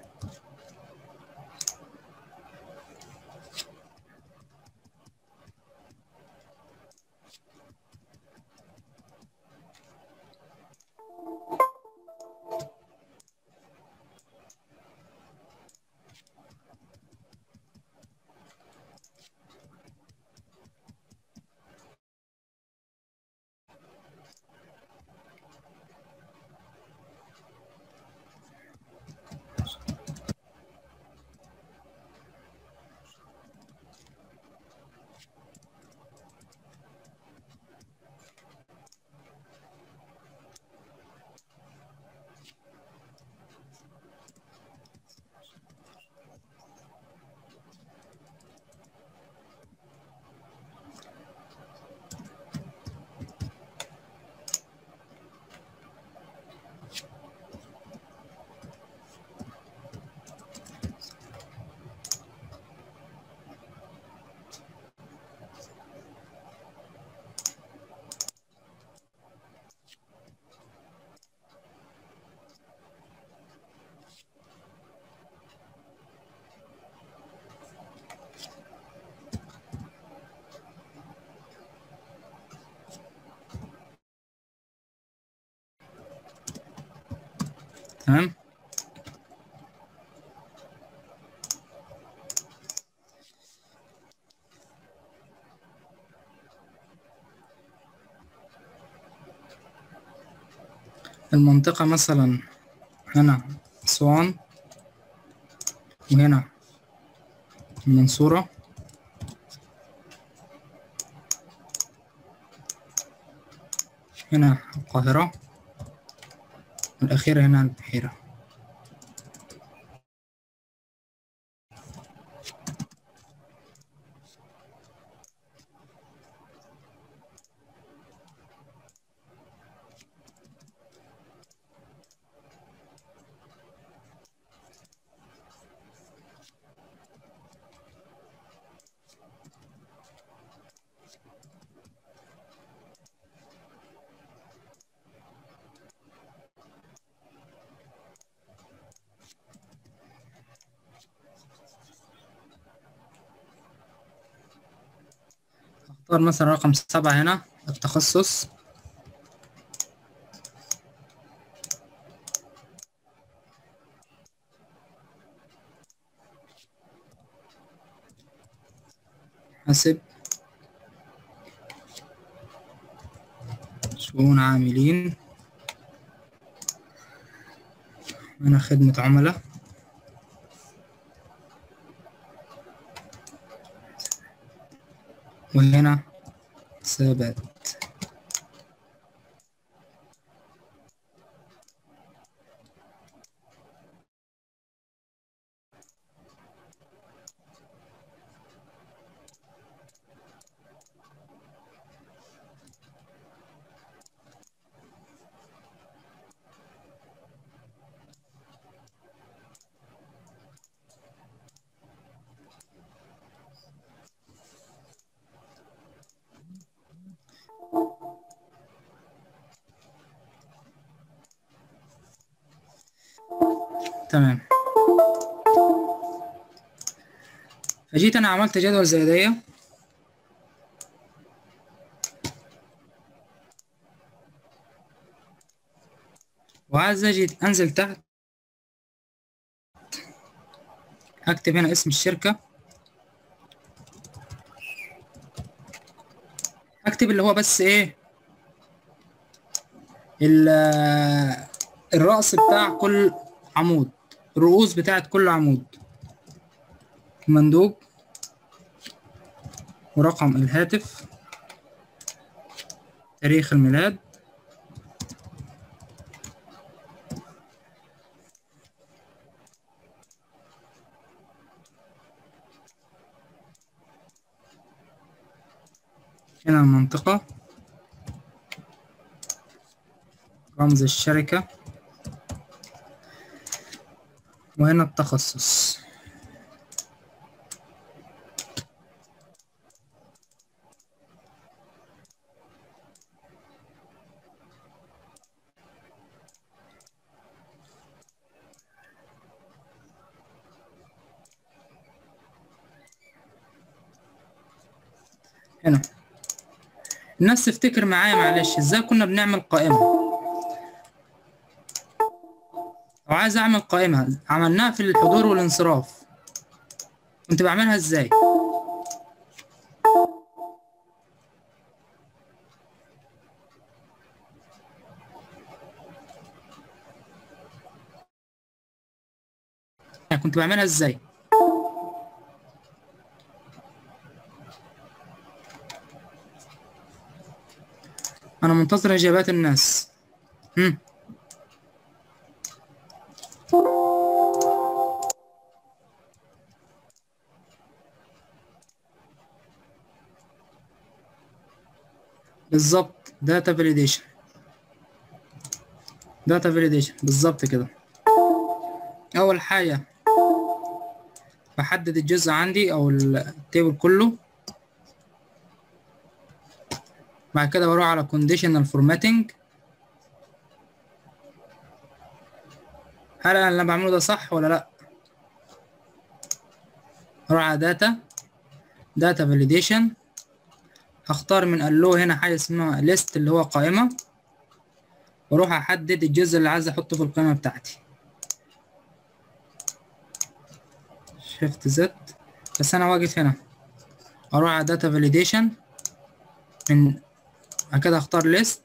تمام. المنطقة مثلا هنا أسوان وهنا المنصورة هنا القاهرة والأخيرة هنا البحيرة. مثلا رقم 7 هنا التخصص، حاسب، شؤون عاملين، أنا خدمة عملاء، وهنا ثبت. تمام. فجيت انا عملت جدول زي ده وعايز اجي انزل تحت اكتب هنا اسم الشركة، اكتب اللي هو بس ايه الرأس بتاع كل عمود، الرؤوس بتاعت كل عمود، مندوب ورقم الهاتف، تاريخ الميلاد، هنا المنطقة، رمز الشركة، وهنا التخصص. هنا الناس تفتكر معايا معلش ازاي كنا بنعمل قائمة. عايز اعمل قائمة عملناها في الحضور والانصراف، كنت بعملها ازاي؟ كنت بعملها ازاي؟ انا منتظر اجابات الناس. بالظبط داتا فاليديشن، داتا فاليديشن بالظبط كده. اول حاجه بحدد الجزء عندي او التيبل كله، بعد كده بروح على كونديشنال فورماتنج. هل انا اللي بعمله ده صح ولا لا؟ بروح على داتا فاليديشن، هختار من اللو هنا حاجه اسمها ليست اللي هو قائمه، واروح احدد الجزء اللي عايز احطه في القائمه بتاعتي. شيفت زد. بس انا واجد هنا اروح على داتا فاليديشن، من بعد كده اختار ليست،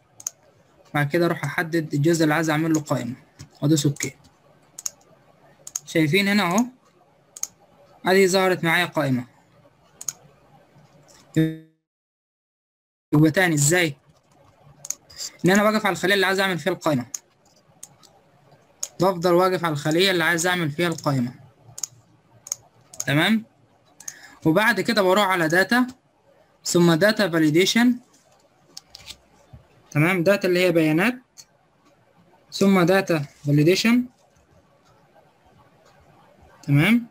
بعد كده اروح احدد الجزء اللي عايز اعمل له قائمه وادوس اوكي. شايفين هنا اهو ادي ظهرت معايا قائمه. يبقى تاني ازاي ان انا واقف على الخليه اللي عايز اعمل فيها القائمه، بفضل واقف على الخليه اللي عايز اعمل فيها القائمه، تمام. وبعد كده بروح على داتا ثم داتا فاليديشن، تمام، داتا اللي هي بيانات ثم داتا فاليديشن، تمام.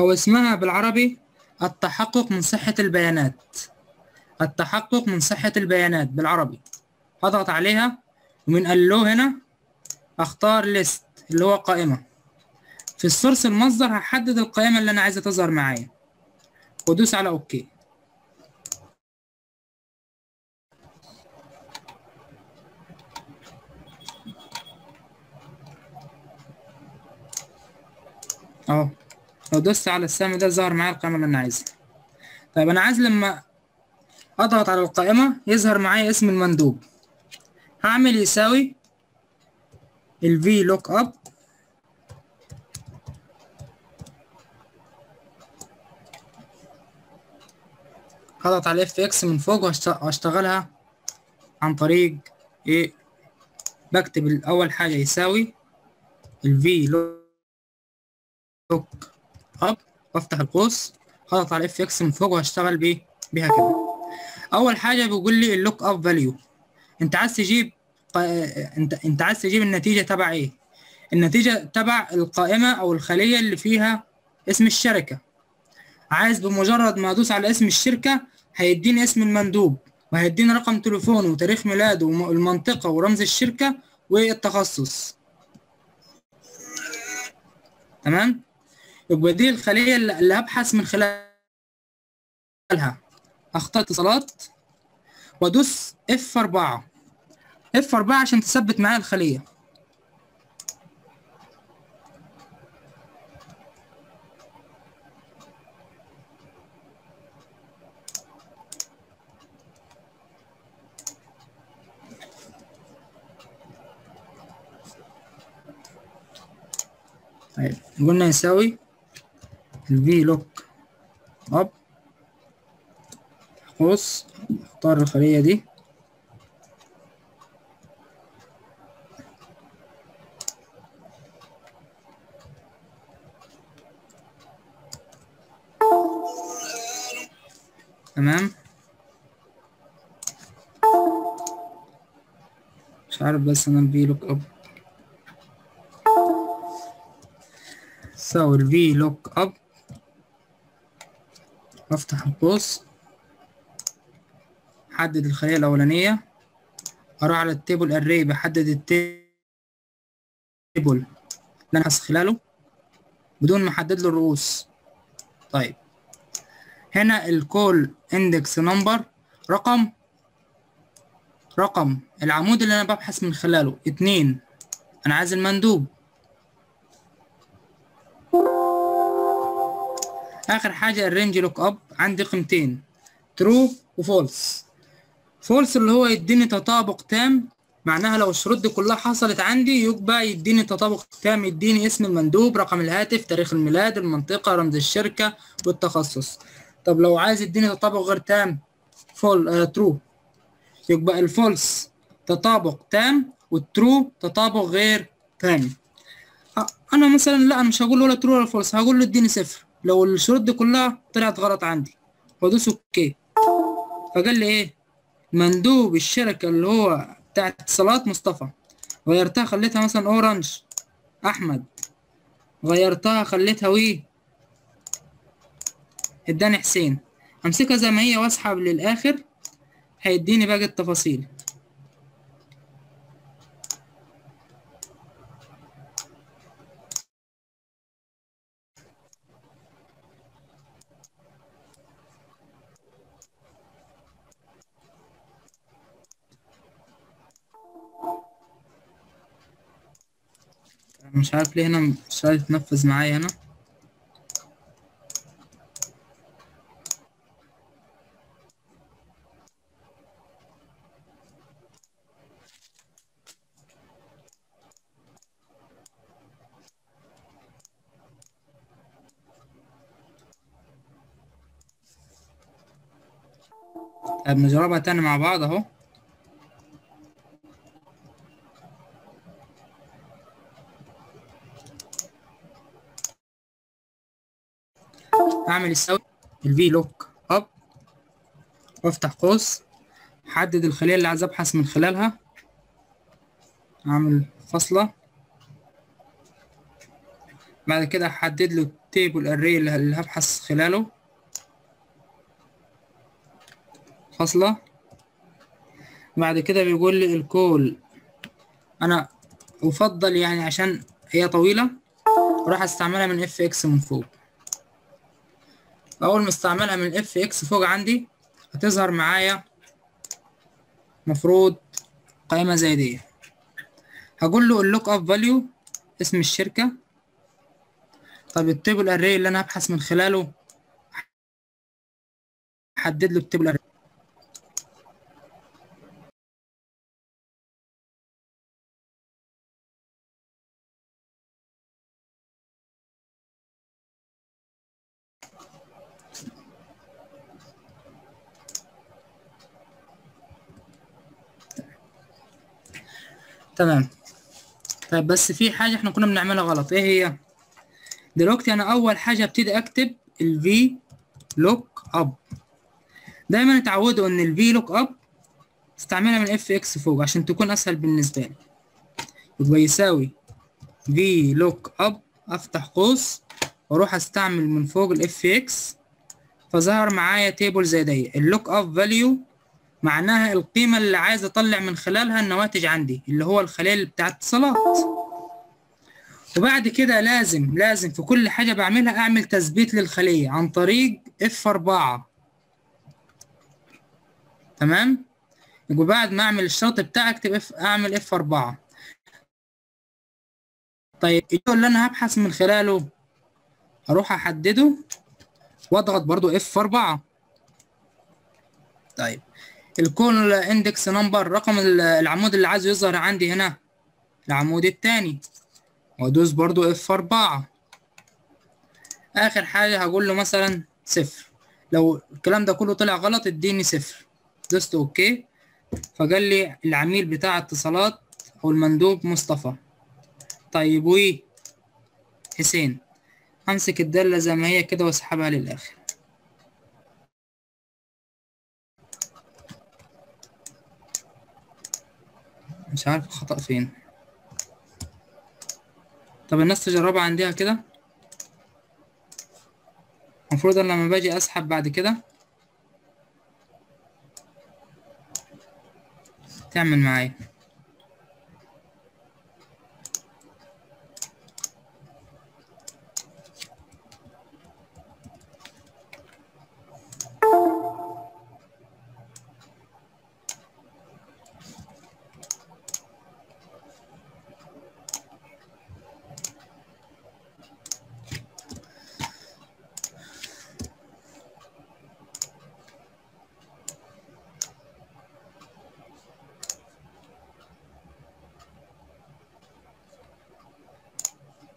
هو اسمها بالعربي التحقق من صحة البيانات، التحقق من صحة البيانات بالعربي. هضغط عليها ومن اللو هنا اختار ليست اللي هو قائمة. في السورس المصدر هحدد القائمة اللي انا عايزة تظهر معايا وادوس على اوكي. اهو لو دوست على السهم ده ظهر معايا القائمة اللي انا عايزها. طيب انا عايز لما اضغط على القائمة يظهر معايا اسم المندوب، هعمل يساوي الفي لوك اب هضغط على اف اكس من فوق واشتغلها عن طريق ايه، بكتب الاول حاجة يساوي الفي لوك اب وافتح القوس، هضغط على اف اكس من فوق وهشتغل بيها كده. اول حاجه بيقول لي اللوك اب فاليو، انت عايز تجيب انت عايز تجيب النتيجه تبع ايه؟ النتيجه تبع القائمه او الخليه اللي فيها اسم الشركه. عايز بمجرد ما ادوس على اسم الشركه هيديني اسم المندوب وهيديني رقم تليفونه وتاريخ ميلاده والمنطقه ورمز الشركه والتخصص، تمام. يبقى دي الخلية اللي هبحث من خلالها. اختار اتصالات وادوس F4 F4 عشان تثبت معايا الخلية، طيب. قلنا يساوي الفي لوك اب قوس، اختار الخلية دي، تمام. مش عارف بس انا الفي لوك اب ساوي الفي لوك اب افتح القوس، احدد الخلية الاولانية، اروح على التيبل اري بحدد التيبل اللي انا هبحث خلاله بدون ما احدد له الرؤوس. طيب هنا الكول اندكس نمبر رقم العمود اللي انا ببحث من خلاله 2، انا عايز المندوب. اخر حاجه الرينج لوك اب، عندي قيمتين ترو وفولس. فولس اللي هو يديني تطابق تام، معناها لو الشروط دي كلها حصلت عندي يبقى يديني تطابق تام، يديني اسم المندوب، رقم الهاتف، تاريخ الميلاد، المنطقه، رمز الشركه والتخصص. طب لو عايز يديني تطابق غير تام ترو، يبقى الفولس تطابق تام والترو تطابق غير تام. انا مثلا لا، انا مش هقول ولا ترو ولا فولس، هقول له اديني صفر لو الشروط دي كلها طلعت غلط عندي، وادوس اوكي. فقال لي ايه؟ مندوب الشركه اللي هو بتاع اتصالات مصطفى، غيرتها خليتها مثلا اورنج احمد، غيرتها خليتها وي اداني حسين. امسكها زي ما هي واسحب للاخر هيديني باقي التفاصيل. مش عارف ليه هنا مش عارف يتنفذ معايا هنا. طب نجربها تاني مع بعض اهو. اعمل يساوي الفي لوك اب وافتح قوس، حدد الخلية اللي عايز ابحث من خلالها، اعمل فاصلة، بعد كده احدد له التيبل اري اللي هبحث خلاله، فاصلة، بعد كده بيقول لي الكول، انا افضل يعني عشان هي طويلة راح استعملها من اف اكس من فوق. اول ما استعملها من اف اكس فوق عندي هتظهر معايا مفروض قائمه زي دي. هقول له اللوك اب فاليو اسم الشركه. طب التيبل اري اللي انا هبحث من خلاله احدد له التيبل اري. تمام. طيب بس في حاجة احنا كنا بنعملها غلط، ايه هي؟ دلوقتي انا اول حاجة ابتدي اكتب الفي لوك اب. دايما اتعودوا ان الفي لوك اب استعملها من اف اكس فوق عشان تكون اسهل بالنسبة لي. يبقى يساوي في لوك اب، افتح قوس واروح استعمل من فوق الاف اكس، فظهر معايا تيبل زي دي اللوك اب فاليو، معناها القيمة اللي عايز أطلع من خلالها النواتج عندي اللي هو الخلية بتاع اتصالات. وبعد كده لازم في كل حاجة بعملها أعمل تثبيت للخلية عن طريق F4. تمام؟ وبعد ما أعمل الشرط بتاعي أكتب أعمل F4. طيب اللي أنا هبحث من خلاله أروح أحدده وأضغط برضو F4. طيب الكول اندكس نمبر، رقم العمود اللي عايزه يظهر عندي هنا العمود الثاني، وادوس برضو F4. اخر حاجه هقول له مثلا 0. لو الكلام ده كله طلع غلط اديني 0. دوست اوكي، فقال لي العميل بتاع اتصالات او المندوب مصطفى. طيب و حسين، همسك الداله زي ما هي كده واسحبها للاخر. مش عارف الخطأ فين. طب الناس تجربها عندها كده. المفروض ان لما باجي اسحب بعد كده تعمل معايا.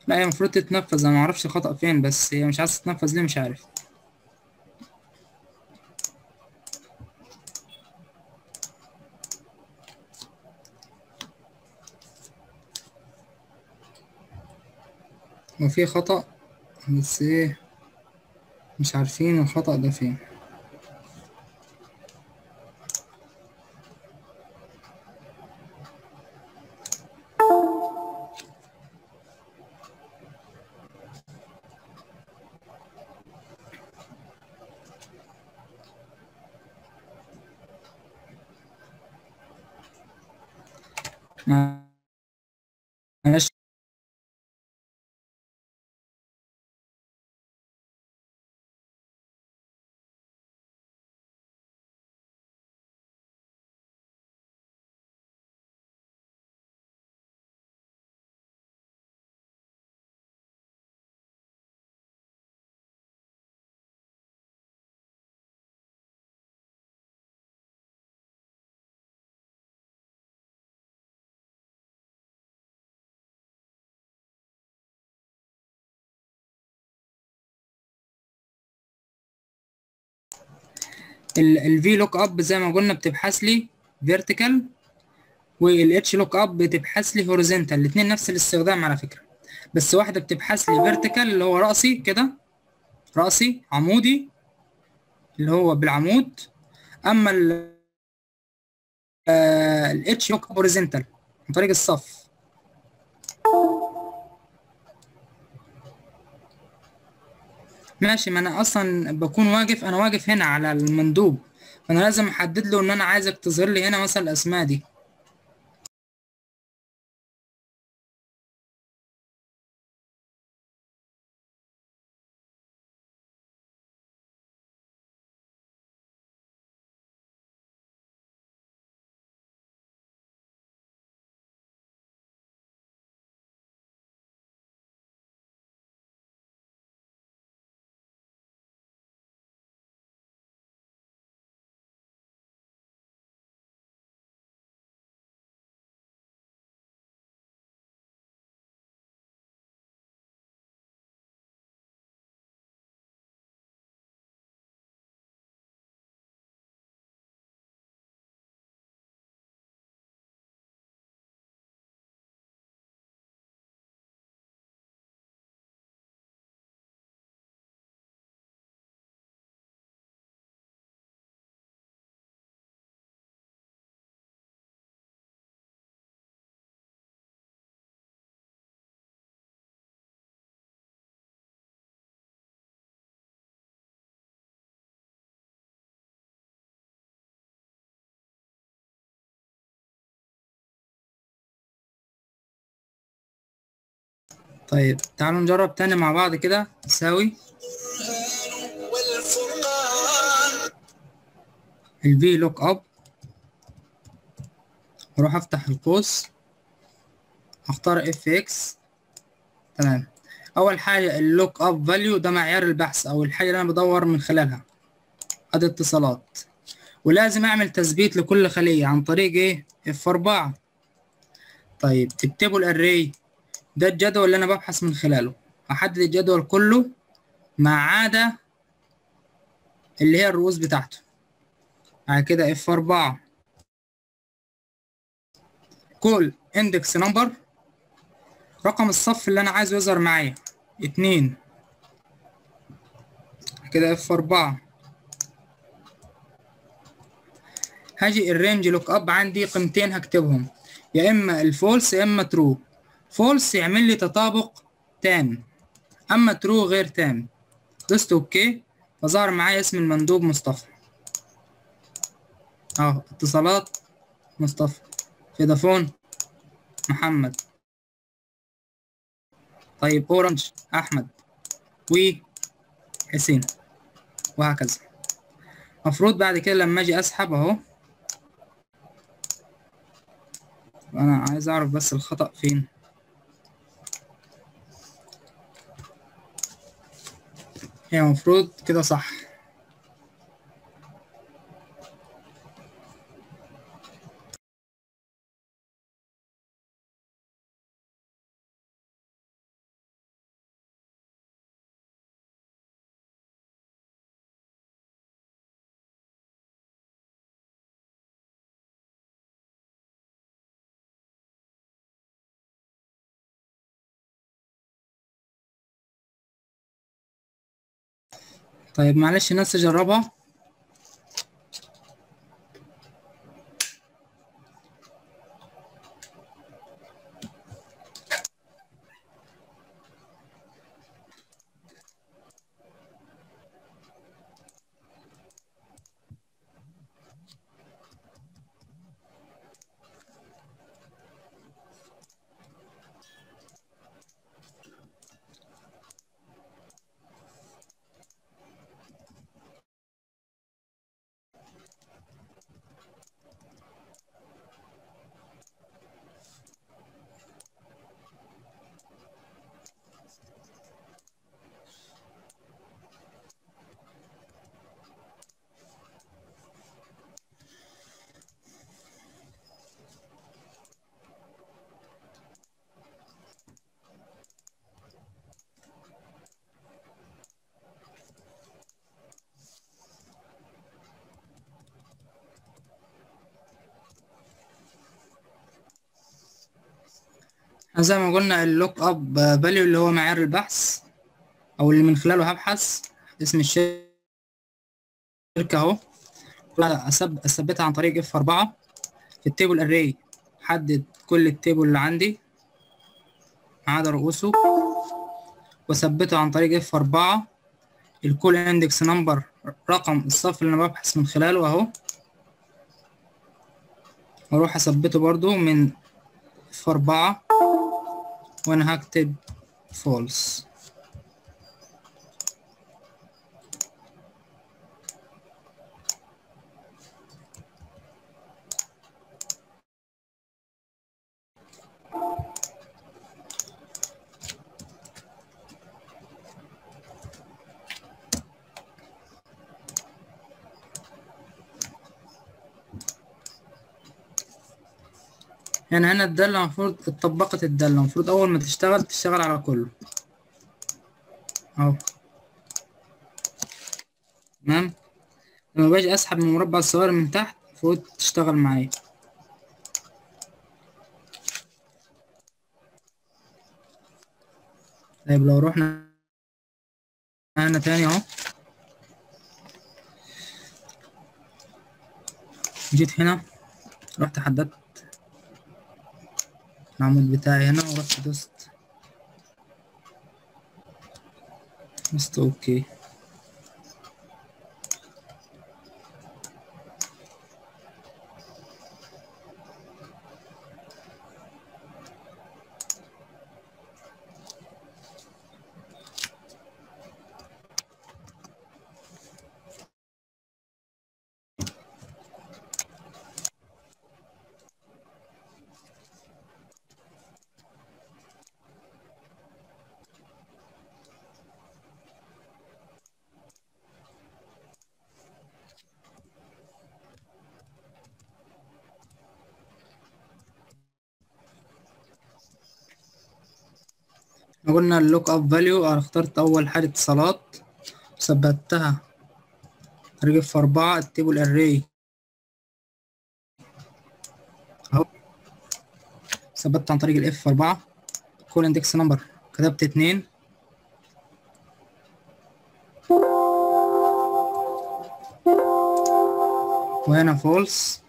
لا هي المفروض تتنفذ، انا معرفش الخطأ فين، بس هي مش عايزة تتنفذ ليه مش عارف. هو في خطأ بس ايه مش عارفين الخطأ ده فين. معلش الفي لوك اب زي ما قلنا بتبحث لي فيرتيكال، والاتش لوك اب بتبحث لي هوريزونتال، الاثنين نفس الاستخدام على فكره، بس واحده بتبحث لي فيرتيكال اللي هو راسي كده، راسي عمودي اللي هو بالعمود، اما الاتش لوك اب هوريزونتال عن طريق الصف. ماشي، ما انا اصلا بكون واقف، انا واقف هنا على المندوب، فانا لازم احدد له ان انا عايزك تظهر لي هنا مثلا الاسماء دي. طيب تعالوا نجرب تاني مع بعض كده نساوي الفي لوك اب، اروح افتح القوس، اختار اف اكس. تمام، اول حاجه اللوك اب فاليو ده معيار البحث او الحاجه اللي انا بدور من خلالها، ادي اتصالات، ولازم اعمل تثبيت لكل خليه عن طريق ايه؟ اف 4. طيب تكتبوا الاري، ده الجدول اللي انا ببحث من خلاله، احدد الجدول كله ما عدا اللي هي الرؤوس بتاعته. بعد كده اف 4 كل اندكس نمبر، رقم الصف اللي انا عايزه يظهر معايا 2. كده اف 4 هاجي الرينج لوك اب، عندي قيمتين هكتبهم، يا اما الفولس يا اما ترو. فولس يعمل لي تطابق تام، اما ترو غير تام. دوست اوكي، فظهر معايا اسم المندوب مصطفى، اهو اتصالات مصطفى، فودافون محمد، طيب اورنج احمد، وحسين، وهكذا. المفروض بعد كده لما اجي اسحب اهو، انا عايز اعرف بس الخطأ فين. هي المفروض كده صح. طيب معلش الناس اجربها. زي ما قلنا اللوك اب فاليو اللي هو معيار البحث او اللي من خلاله هبحث اسم الشركه اهو، اثبتها عن طريق اف 4 في التيبل اري. حدد كل التيبل اللي عندي ما عدا رؤوسه واثبته عن طريق اف 4 الكول اندكس نمبر رقم الصف اللي انا ببحث من خلاله اهو، واروح اثبته برضو من اف 4 وانا هكتب فولس. يعني هنا الدالة المفروض اتطبقت، الدالة المفروض أول ما تشتغل تشتغل على كله أهو. تمام، لما باجي أسحب من مربع الصغير من تحت المفروض تشتغل معايا. طيب لو روحنا هنا تاني أهو، جيت هنا رحت حددت العمود بتاعي هنا ورحت دوست اوكي. قلنا اللوك اب فاليو انا اخترت اول حاجه اتصالات وثبتها طريق في 4 التيبل اري اهو، ثبتت عن طريق الاف 4 كول اندكس نمبر كتبت 2 وهنا فولس.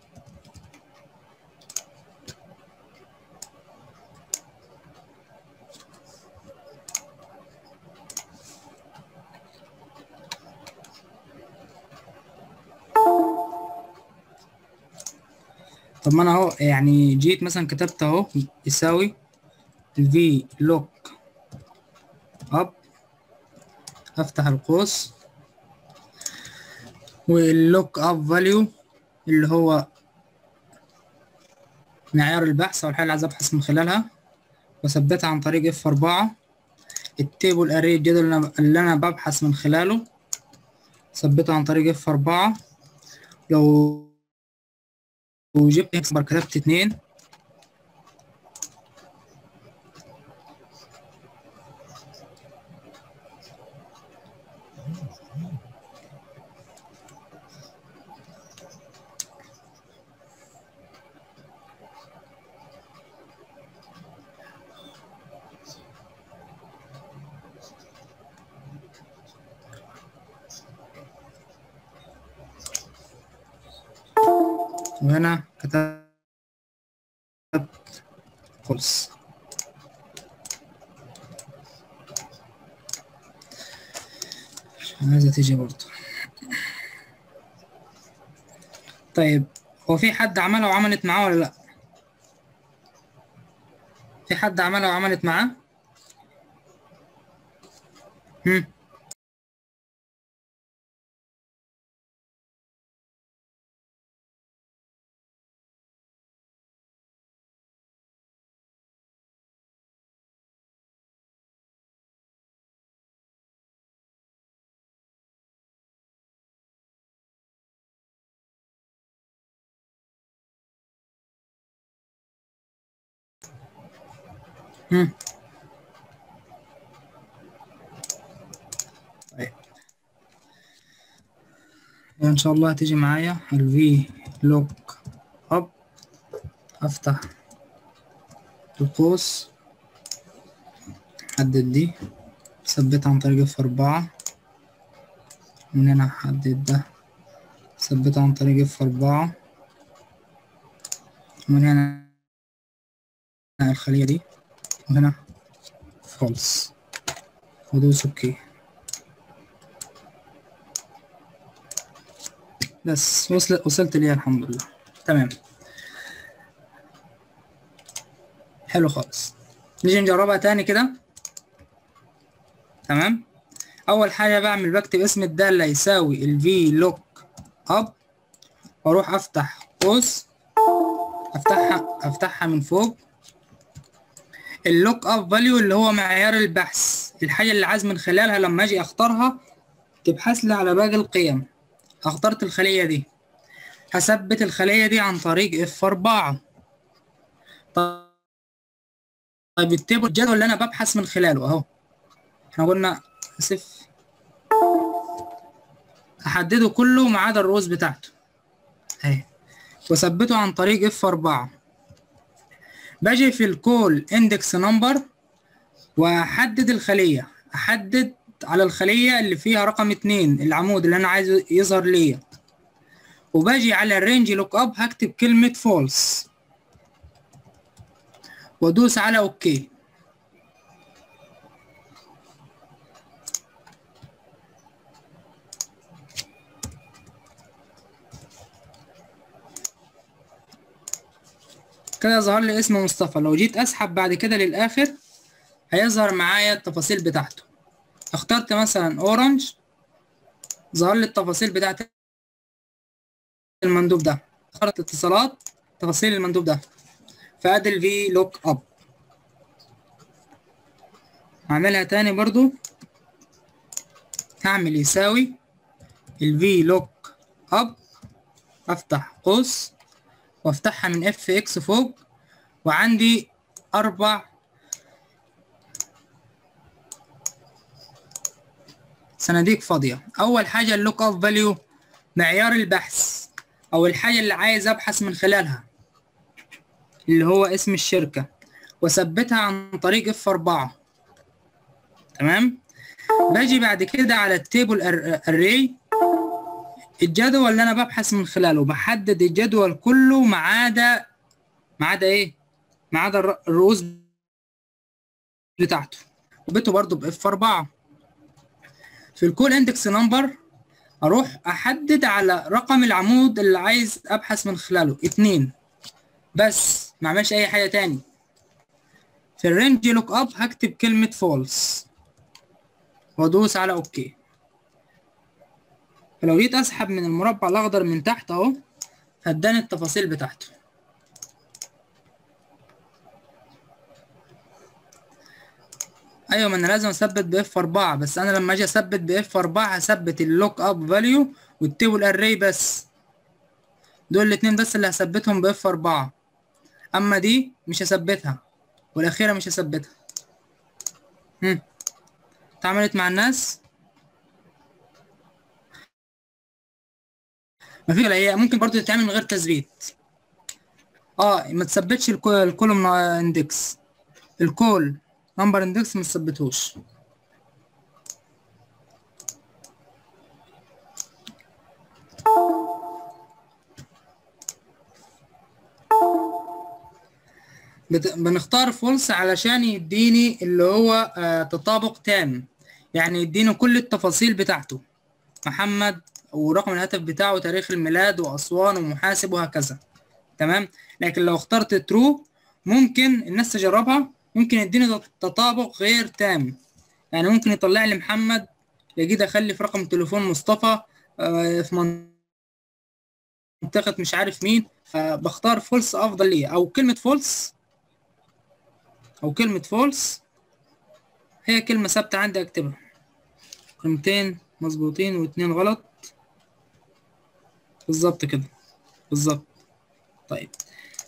طب ما انا اهو يعني جيت مثلا كتبت اهو يساوي في لوك اب، افتح القوس واللوك اب فاليو اللي هو معيار البحث او الحاجه اللي عايز ابحث من خلالها، واثبتها عن طريق اف 4 التيبل اري الجدول اللي انا ببحث من خلاله، ثبتها عن طريق اف 4 لو وجبت اكس كتبت 2 وهنا كتبت فولس. عايزة تيجي برضه. طيب هو في حد عملها وعملت معاه ولا لأ؟ في حد عملها وعملت معاه؟ طيب ان شاء الله هتيجي معايا الفي لوك اب، افتح القوس حدد دي ثبت عن طريق F4، من هنا هحدد ده ثبت عن طريق F4، ومن هنا الخلية دي وهنا false ودوس اوكي. بس وصلت ليها الحمد لله. تمام حلو خالص. نيجي نجربها تاني كده. تمام، اول حاجه بعمل بكتب اسم الداله يساوي الفي لوك اب، واروح افتح قوس، افتحها من فوق. اللوك اب فاليو اللي هو معيار البحث، الحاجه اللي عايز من خلالها لما اجي اختارها تبحث لي على باقي القيم. اخترت الخليه دي، هثبت الخليه دي عن طريق F4. طيب التيبل الجدول اللي انا ببحث من خلاله اهو، احنا قلنا اسف احدده كله ما عدا الروز بتاعته اهي، واثبته عن طريق F4. باجي في الكول اندكس نمبر واحدد الخليه، احدد على الخليه اللي فيها رقم 2 العمود اللي انا عايز يظهر ليا، وباجي على الرينج لوك اب هكتب كلمه فولس وادوس على اوكي. كده ظهر لي اسم مصطفى. لو جيت اسحب بعد كده للاخر هيظهر معايا التفاصيل بتاعته. اخترت مثلا اورنج، ظهر لي التفاصيل بتاعت المندوب ده. اخترت اتصالات، تفاصيل المندوب ده. فادي الفي لوك اب. هعملها تاني برضو، هعمل يساوي الفي لوك اب، افتح قوس وافتحها من F(X) فوق، وعندي 4 صناديق فاضية. أول حاجة اللوك أب فاليو معيار البحث أو الحاجة اللي عايز أبحث من خلالها اللي هو اسم الشركة، وأثبتها عن طريق F4. تمام، باجي بعد كده على التيبل أري الجدول اللي انا ببحث من خلاله، بحدد الجدول كله ما عدا ايه؟ ما عدا الرؤوس بتاعته، وبته برضه بF4. في الكول اندكس نمبر اروح احدد على رقم العمود اللي عايز ابحث من خلاله 2 بس، ما اعملش اي حاجه تاني. في الرينج لوك اب هكتب كلمه فولس وادوس على اوكي. فلو جيت اسحب من المربع الاخضر من تحت اهو هداني التفاصيل بتاعته. ايوه، ما انا لازم اثبت بF4، بس انا لما اجي اثبت بF4 هثبت اللوك اب فاليو والتيبل اري بس، دول الاتنين بس اللي هثبتهم بF4، اما دي مش هثبتها والاخيره مش هثبتها. اتعاملت مع الناس ما فيش. هي ممكن برضو تتعمل من غير تثبيت، ما تثبتش الكولوم اندكس، الكول نمبر اندكس ما تثبتهوش. بنختار فولس علشان يديني اللي هو تطابق تام، يعني يديني كل التفاصيل بتاعته، محمد ورقم الهاتف بتاعه وتاريخ الميلاد واسوان ومحاسب وهكذا. تمام، لكن لو اخترت ترو ممكن الناس تجربها، ممكن يديني تطابق غير تام، يعني ممكن يطلع لي محمد يجي دخل في رقم تليفون مصطفى في منطقه مش عارف مين. فبختار فولس افضل ليا، او كلمه فولس، هي كلمه ثابته عندي اكتبها، كلمتين مظبوطين و2 غلط، بالظبط كده بالظبط. طيب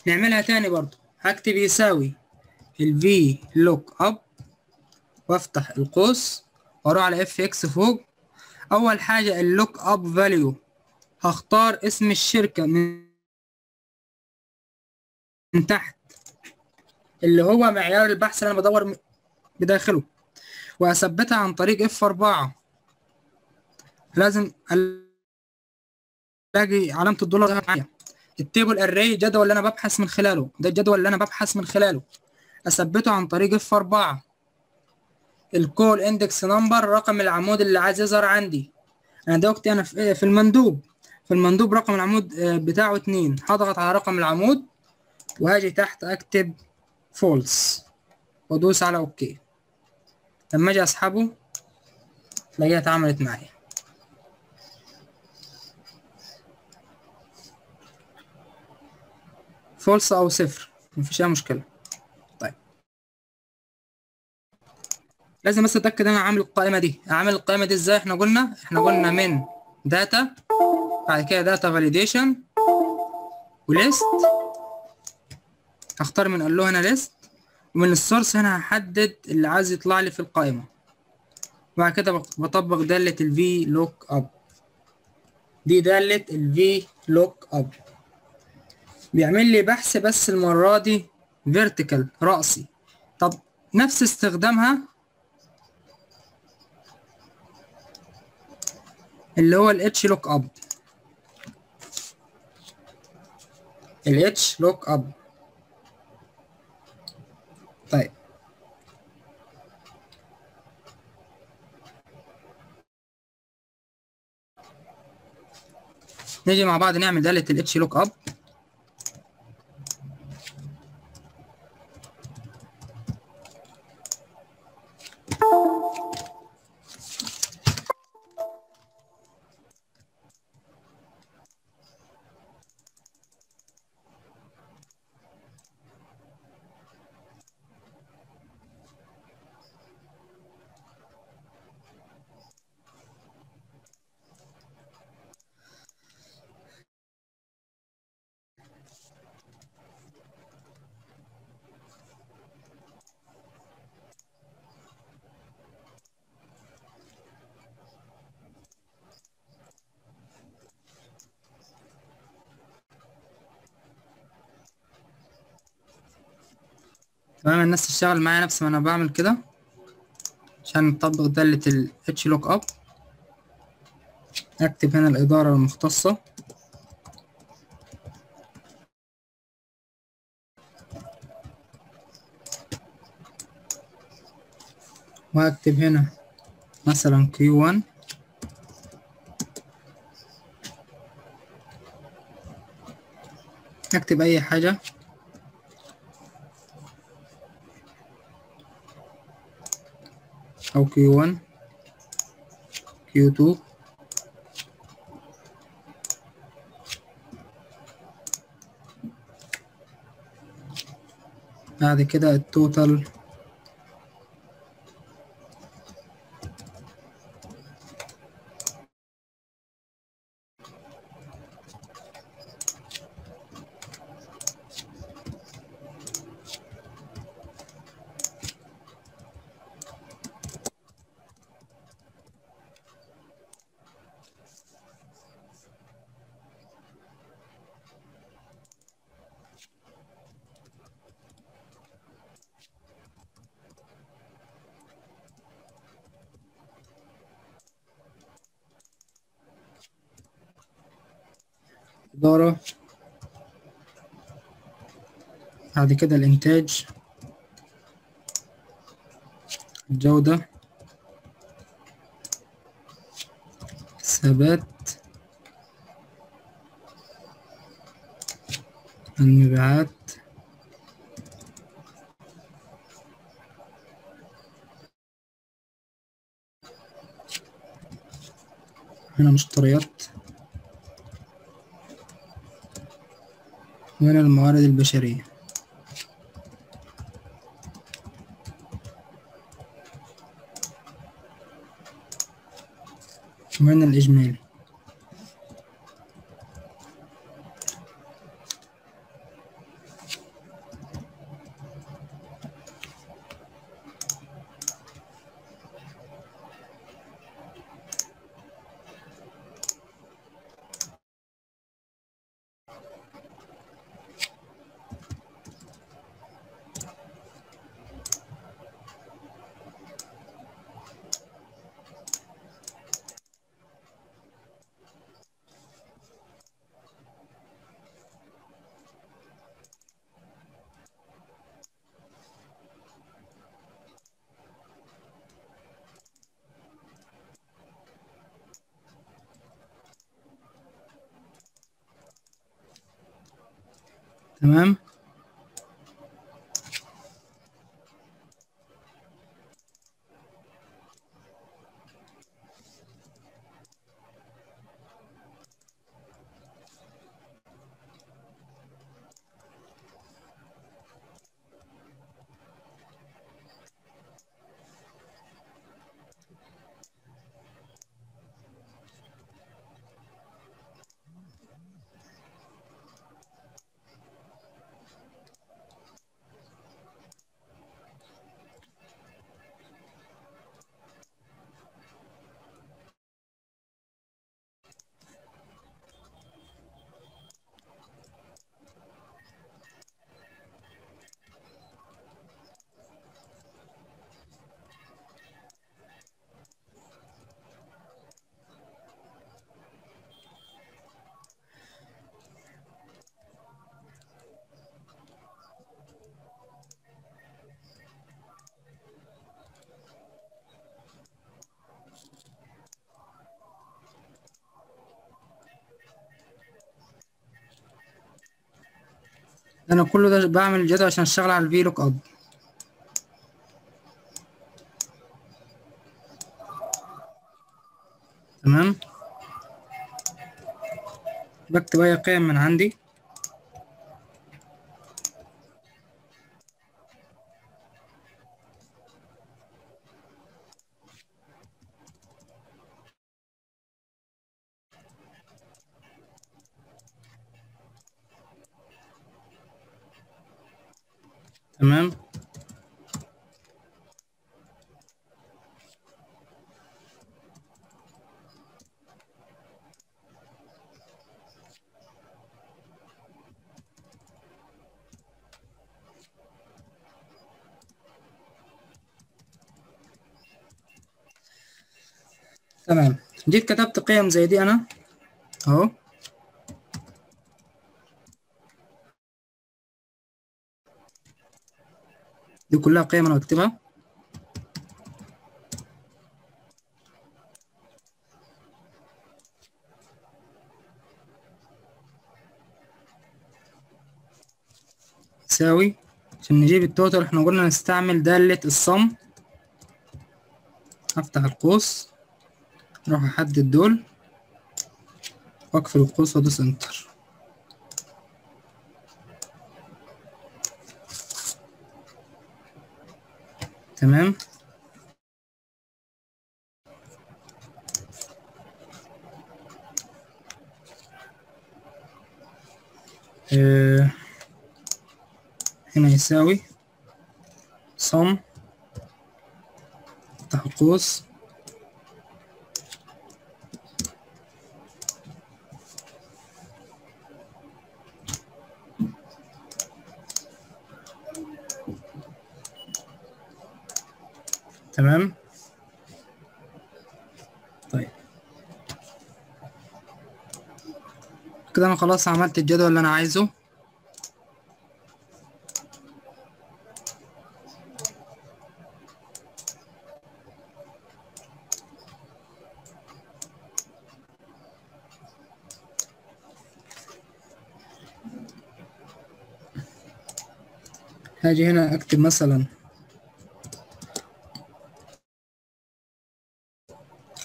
نعملها تاني برضو، هكتب يساوي الفي لوك اب وافتح القوس واروح على F(X) فوق. اول حاجه اللوك اب فاليو هختار اسم الشركه من تحت اللي هو معيار البحث اللي انا بدور بداخله. وأثبتها عن طريق F4 لازم الاقي علامة الدولار معايا. التيبل اري جدول اللي انا ببحث من خلاله، ده الجدول اللي انا ببحث من خلاله، اثبته عن طريق F4. الكول اندكس نمبر رقم العمود اللي عايز يظهر عندي، انا دلوقتي انا في المندوب، في المندوب رقم العمود بتاعه 2، هضغط على رقم العمود وهاجي تحت اكتب فولس وادوس على اوكي. لما اجي اسحبه تلاقيها اتعملت معايا. فولس او صفر مفيش اي مشكله. طيب لازم بس اتاكد انا عامل القائمه دي، اعمل القائمه دي ازاي؟ احنا قلنا من داتا، بعد كده داتا فاليديشن وليست، هختار من قال له هنا ليست، ومن السورس هنا هحدد اللي عايز يطلع لي في القائمه، وبعد كده بطبق داله الفي لوك اب. دي داله الفي لوك اب بيعمل لي بحث بس المرة دي فيرتيكال رأسي. طب نفس استخدامها اللي هو الاتش لوك اب، الاتش لوك اب. طيب نيجي مع بعض نعمل دالة الاتش لوك اب. تمام، الناس تشتغل معايا نفس ما انا بعمل كده عشان نطبق دالة ال HLOOKUP. اكتب هنا الادارة المختصة، وهكتب هنا مثلا Q1 اكتب اي حاجة. أو Q1 Q2 بعد كده التوتال إدارة، بعد كده الإنتاج، الجودة، الثبات، المبيعات، هنا مشتريات، وهنا الموارد البشرية. وهنا الإجمالي. تمام. انا كل ده بعمل الجدول عشان اشتغل على الفي لوك اب. تمام، بكتب اي قيم من عندي. تمام، تمام. جيت كتبت قيم زي دي انا اهو، دي كلها قيم انا بكتبها. يساوي، عشان نجيب التوتال احنا قلنا نستعمل دالة الصم. هفتح القوس، اروح احدد دول واقفل القوس وادوس انتر. تمام، هنا يساوي صم، افتح القوس تمام. طيب كده انا خلاص عملت الجدول اللي انا عايزه. هاجي هنا اكتب مثلا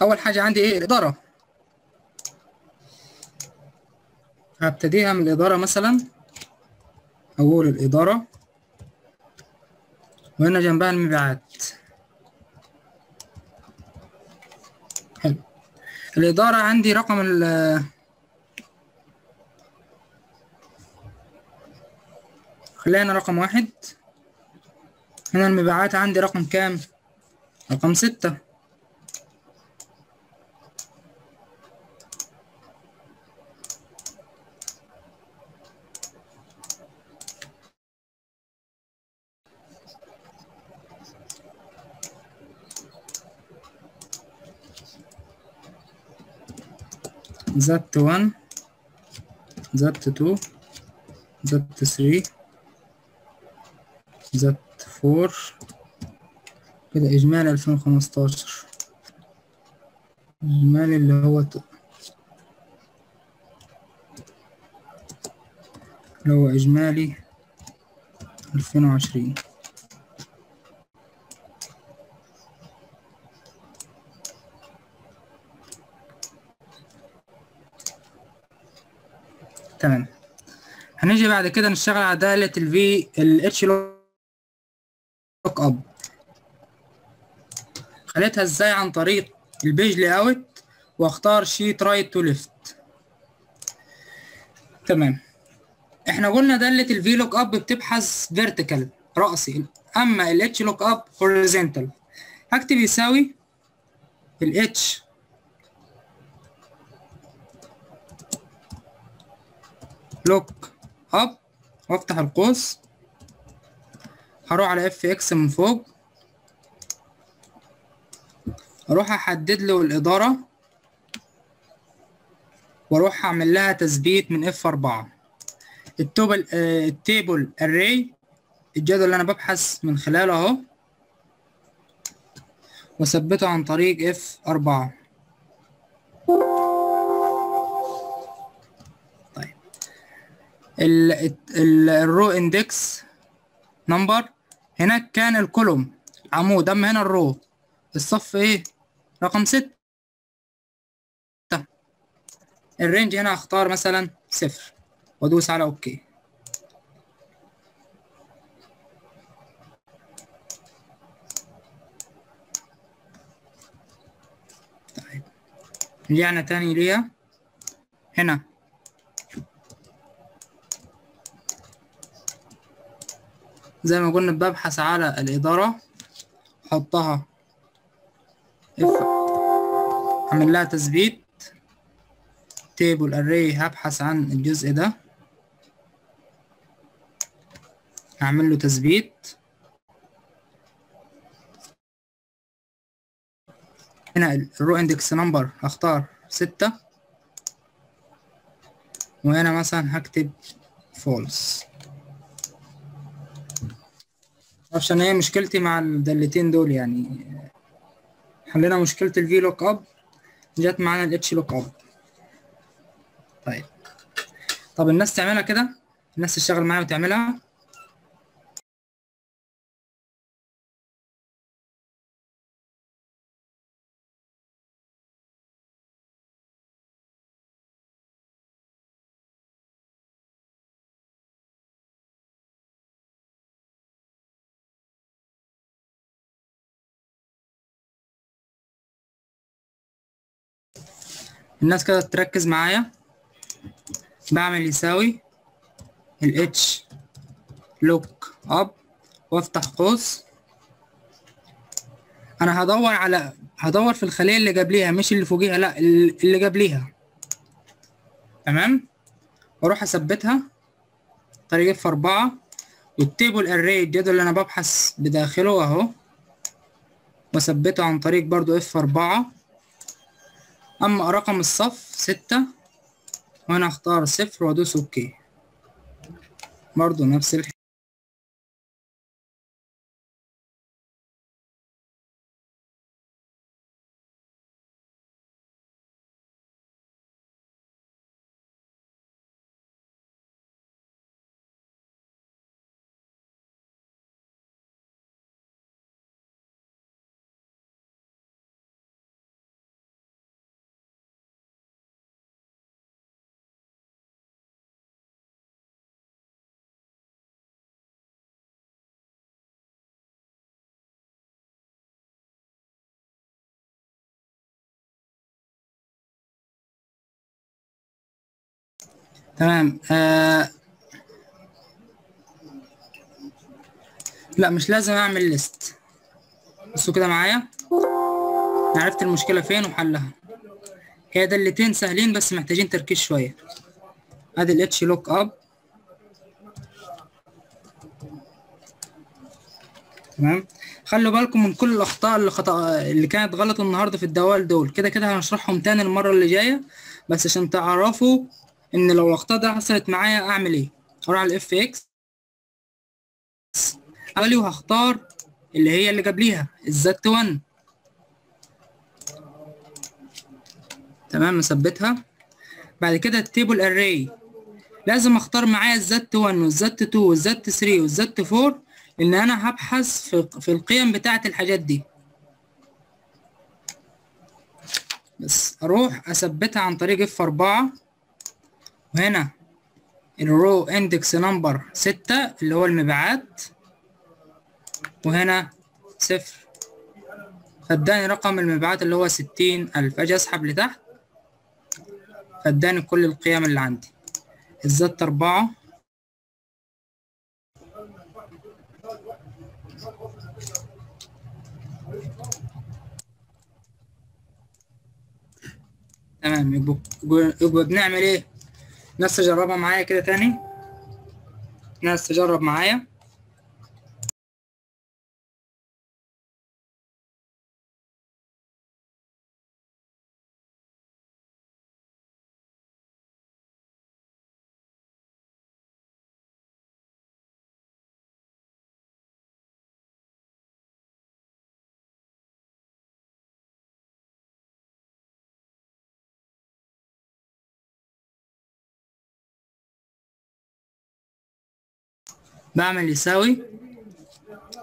أول حاجة عندي إيه؟ الإدارة. هبتديها من الإدارة مثلا، أقول الإدارة وهنا جنبها المبيعات. حلو. الإدارة عندي رقم خلينا رقم 1. هنا المبيعات عندي رقم كام؟ رقم 6. زدت 1، زدت 2، زدت 3، زدت 4، كده إجمالي 2015. إجمالي اللي هو اللي هو إجمالي 2020. تمام. هنيجي بعد كده نشتغل على دالة الفي الاتش لوك اب. خليتها ازاي؟ عن طريق البيج لاي اوت واختار شيت رايت تو ليفت. تمام. احنا قلنا دالة الفي لوك اب بتبحث فيرتيكال رأسي، اما الاتش لوك اب هوريزونتال. هكتب يساوي الاتش لوك اب وافتح القوس، هروح على اف اكس من فوق، اروح احدد له الاداره واروح اعمل لها تثبيت من اف 4 التيبل اري الجدول اللي انا ببحث من خلاله اهو، واثبته عن طريق اف 4. الرو اندكس نمبر هناك كان الكولوم عمود، اما هنا الرو الصف ايه رقم 6. الرينج هنا هختار مثلا 0 وادوس على اوكي. طيب رجعنا تاني ليها هنا، زي ما قلنا ببحث على الإدارة، حطها اف اعمل لها تثبيت تيبل اري، هبحث عن الجزء ده هعمل له تثبيت. هنا الرو اندكس نمبر هختار 6 وهنا مثلا هكتب فولس. عشان هي مشكلتي مع الدالتين دول، يعني حلينا مشكلة الفي لوك اب جت معانا الاتش لوك اب. طيب طب الناس تعملها كده، الناس تشتغل معايا وتعملها. الناس كده تركز معايا، بعمل يساوي ال H لوك اب وافتح قوس. انا هدور في الخلية اللي جاب ليها مش اللي فوقيها، لا اللي جاب ليها. تمام، واروح اثبتها طريق اف 4 والتيبل اري الجدول اللي انا ببحث بداخله اهو، واثبته عن طريق برضو اف 4. اما رقم الصف 6 وانا اختار 0 وادوس اوكي، برضو نفس الحكاية. تمام. لا مش لازم اعمل ليست، بصوا كده معايا عرفت المشكله فين وحلها. هي دالتين سهلين بس محتاجين تركيز شويه. ادي الاتش لوك اب، تمام. خلوا بالكم من كل الاخطاء اللي كانت غلط النهارده في الدوال دول، كده كده هنشرحهم تاني المره اللي جايه، بس عشان تعرفوا ان لو الاخطاء ده حصلت معايا اعمل ايه. هروح على الاف اكس اولي وهختار اللي هي اللي جاب ليها الزت 1. تمام، مثبتها. بعد كده التيبل اري لازم اختار معايا الزت 1 والزت 2 والزت 3 والزت 4، لان انا هبحث في القيم بتاعه الحاجات دي. بس اروح اثبتها عن طريق اف 4، وهنا الرو اندكس نمبر 6 اللي هو المبيعات، وهنا 0 فاداني رقم المبيعات اللي هو 60,000. اجي اسحب لتحت فاداني كل القيم اللي عندي. الزت 4 تمام. يبقى بنعمل ايه؟ الناس تجربها معايا كده تاني. الناس تجرب معايا. بعمل يساوي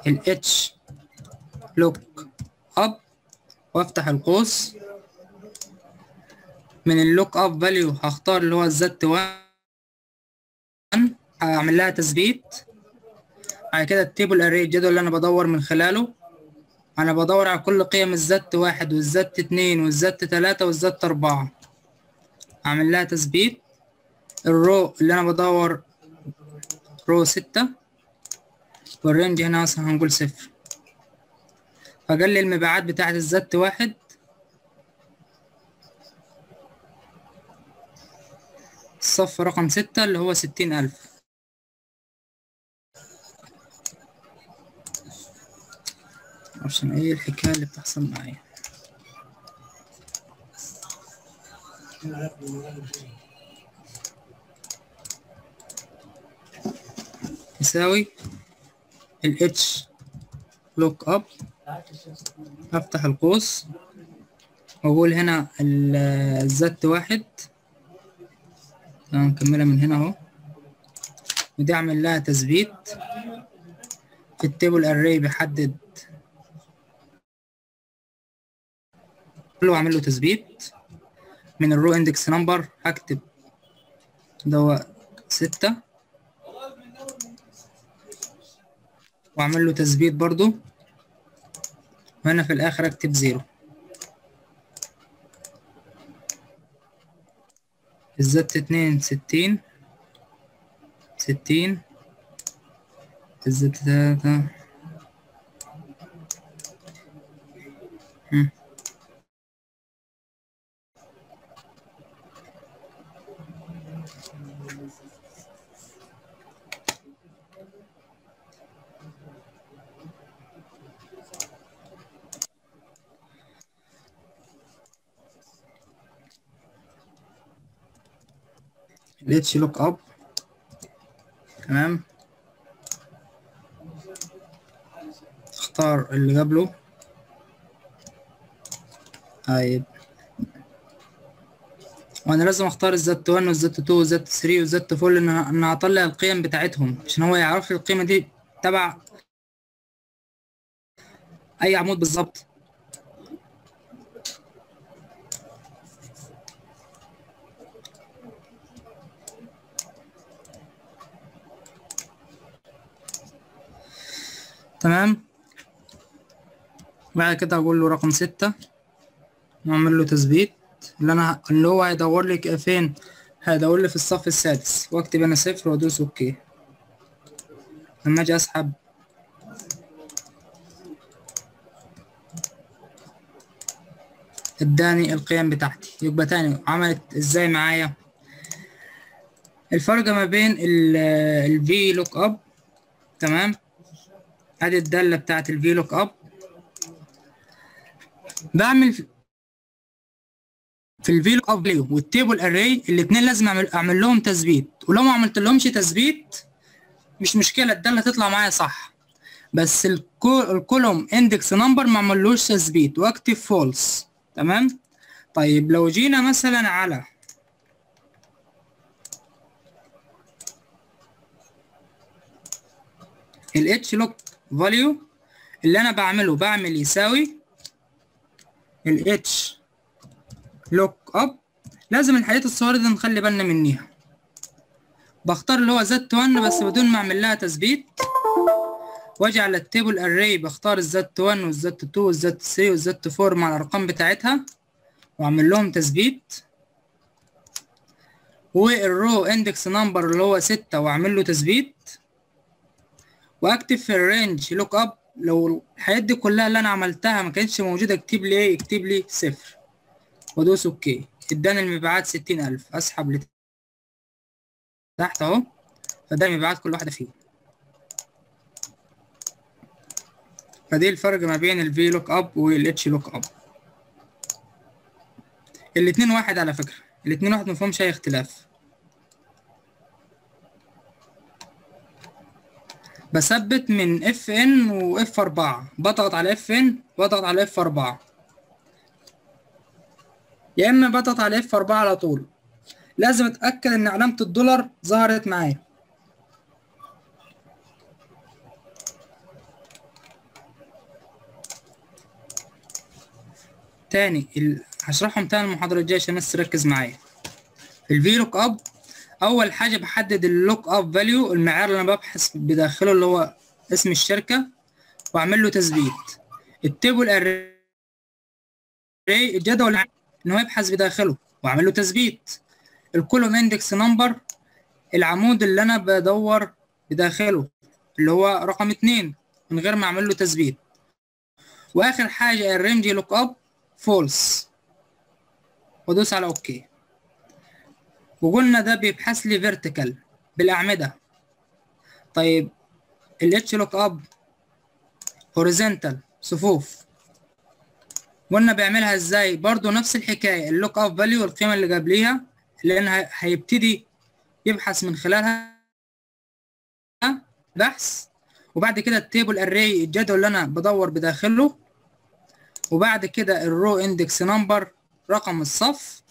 ال H لوك أب، وافتح القوس. من اللوك أب فاليو هختار اللي هو الزت 1، هعمل لها تثبيت. بعد كده التيبل أري الجدول اللي أنا بدور من خلاله، أنا بدور على كل قيم الزت 1 والزت 2 والزت 3 والزت 4، هعمل لها تثبيت. الرو اللي أنا بدور رو 6، والرينج هنا مثلا هنقول 0. فقال لي المبيعات بتاعت الزت 1 الصف رقم 6 اللي هو 60,000. عشان ايه الحكاية اللي بتحصل معايا؟ يساوي ال اتش لوك اب، افتح القوس واقول هنا الزت 1، نكملها من هنا اهو، ودي اعمل لها تثبيت. في التيبل اري بحدد كله واعمل له تثبيت. من الرو اندكس نمبر هكتب ده هو 6 واعمل له تثبيت برضو، وهنا في الاخر اكتب 0. الزت 2 60، الزت 3 الاتش لوك اب تمام. اختار اللي قبله. طيب وانا لازم اختار الزت 1 والزت 2 والزت 3 والزت 4، لان انا هطلع القيم بتاعتهم عشان هو يعرف لي القيمه دي تبع اي عمود بالظبط. تمام. بعد كده اقول له رقم 6 واعمل له تثبيت. اللي هو هيدور لي فين؟ هيدور لي في الصف السادس، واكتب انا 0 وادوس اوكي. لما اجي اسحب اداني القيم بتاعتي. يبقى تاني عملت ازاي معايا الفرق ما بين الفي لوك اب تمام. ادي الداله بتاعت الفي لوك اب. بعمل في الفي لوك اب فاليو والتيبل اري الاثنين لازم اعمل لهم تثبيت، ولو ما عملتلهمش تثبيت مش مشكله، الداله تطلع معايا صح. بس الكولوم اندكس نمبر ما عملوش تثبيت، واكتب فولس تمام. طيب لو جينا مثلا على الاتش لوك فاليو اللي انا بعمله بعمل يساوي الاتش لوك اب. لازم الحاجات الصغيره دي نخلي بالنا منيها. بختار اللي هو زد 1 بس بدون ما اعمل لها تثبيت، واجي على التيبل اري بختار الزد 1 والزد 2 والزد 3 والزد 4 مع الارقام بتاعتها واعمل لهم تثبيت، والرو اندكس نمبر اللي هو 6 واعمل له تثبيت، واكتب في الرينج لوك اب. لو الحاجات دي كلها اللي انا عملتها ما كانتش موجوده اكتب لي ايه؟ اكتب لي 0 وادوس اوكي. اداني المبيعات 60,000، اسحب لتحت اهو، فده المبيعات كل واحده فيه. فدي الفرق ما بين الفي لوك اب والاتش لوك اب. الاتنين واحد على فكره، الاتنين واحد مفهومش اي اختلاف. بثبت من اف ان واف 4، بضغط على اف ان واضغط على اف 4، يا اما بضغط على اف 4 على طول. لازم اتاكد ان علامه الدولار ظهرت معايا. تاني هشرحهم تاني المحاضرة الجاية عشان الناس تركز معايا. الفي لوك اب أول حاجة بحدد اللوك اب فاليو، المعيار اللي أنا ببحث بداخله اللي هو اسم الشركة، وأعمل له تثبيت. التيبل أري الجدول إن هو يبحث بداخله وأعمل له تثبيت. الكولوم اندكس نمبر العمود اللي أنا بدور بداخله اللي هو رقم 2 من غير ما أعمل له تثبيت. وآخر حاجة الرينج لوك اب فولس وادوس على اوكي. وقلنا ده بيبحث لي فيرتيكال بالاعمده. طيب الاتش لوك اب هوريزونتال صفوف، قلنا بيعملها ازاي؟ برضو نفس الحكايه، اللوك اب فاليو والقيمه اللي جاب ليها لان هيبتدي يبحث من خلالها بحث، وبعد كده التيبل اري الجدول اللي انا بدور بداخله، وبعد كده الرو اندكس نمبر رقم الصف،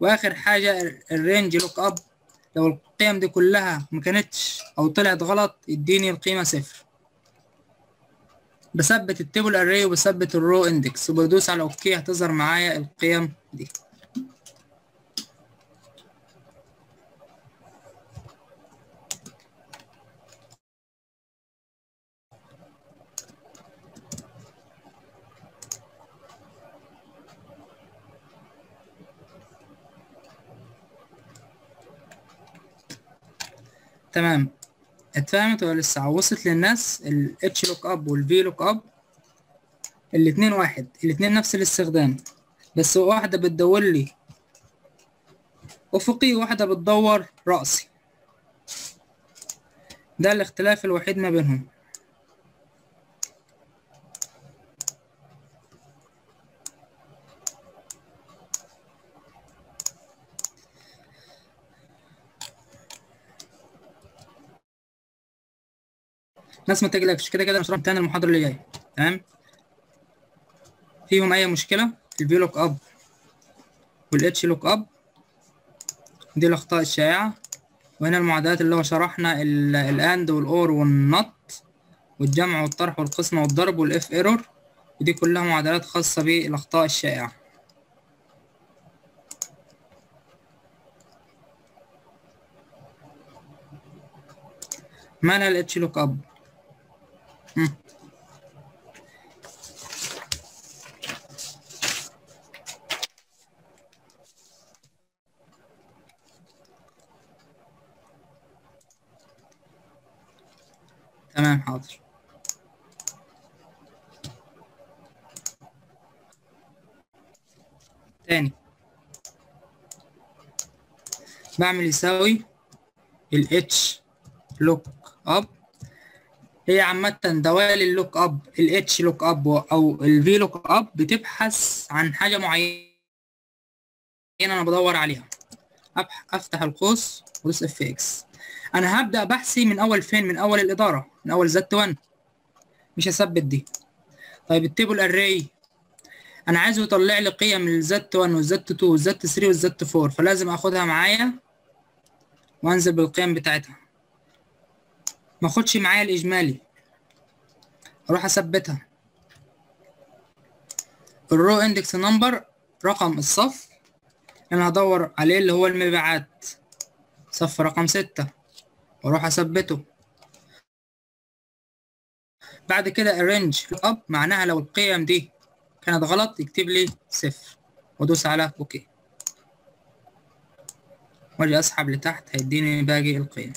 واخر حاجه الرينج لوك اب. لو القيم دي كلها ما كانتش او طلعت غلط اديني القيمه 0. بثبت التيبل اري وبثبت الرو اندكس وبدوس على اوكي، هتظهر معايا القيم دي. تمام، اتفهمت ولا لسه؟ وصلت للناس ال H لوك اب وال V لوك اب الاتنين واحد، الاتنين نفس الاستخدام، بس واحدة بتدور لي افقي وواحدة بتدور رأسي، ده الاختلاف الوحيد ما بينهم. ناس ما تقلقش، كده كده هشرح تاني المحاضرة اللي جاية. تمام؟ فيهم أي مشكلة؟ الفي لوك أب والاتش لوك أب دي الأخطاء الشائعة، وهنا المعادلات اللي هو شرحنا الأند والأور والنط والجمع والطرح والقسمة والضرب والإف إيرور، ودي كلها معادلات خاصة بالأخطاء الشائعة. مالها الاتش لوك أب؟ تمام حاضر. تاني بعمل يساوي ال H look up، هي عامة دوال اللوك اب الاتش لوك اب او الفي لوك اب بتبحث عن حاجة معينة انا بدور عليها. افتح القوس وادوس اف اكس. انا هبدأ بحثي من اول فين؟ من اول الادارة، من اول زد 1، مش هثبت دي. طيب التيبل اري انا عايزه يطلع لي قيم الزد 1 والزد 2 والزد 3 والزد 4، فلازم اخدها معايا وانزل بالقيم بتاعتها، ماخدش معايا الاجمالي، اروح اثبتها. الرو اندكس نمبر رقم الصف انا هدور عليه اللي هو المبيعات، صف رقم 6 واروح اثبته. بعد كده الرينج اب معناها لو القيم دي كانت غلط يكتب لي 0 وادوس على اوكي واجي اسحب لتحت هيديني باقي القيم.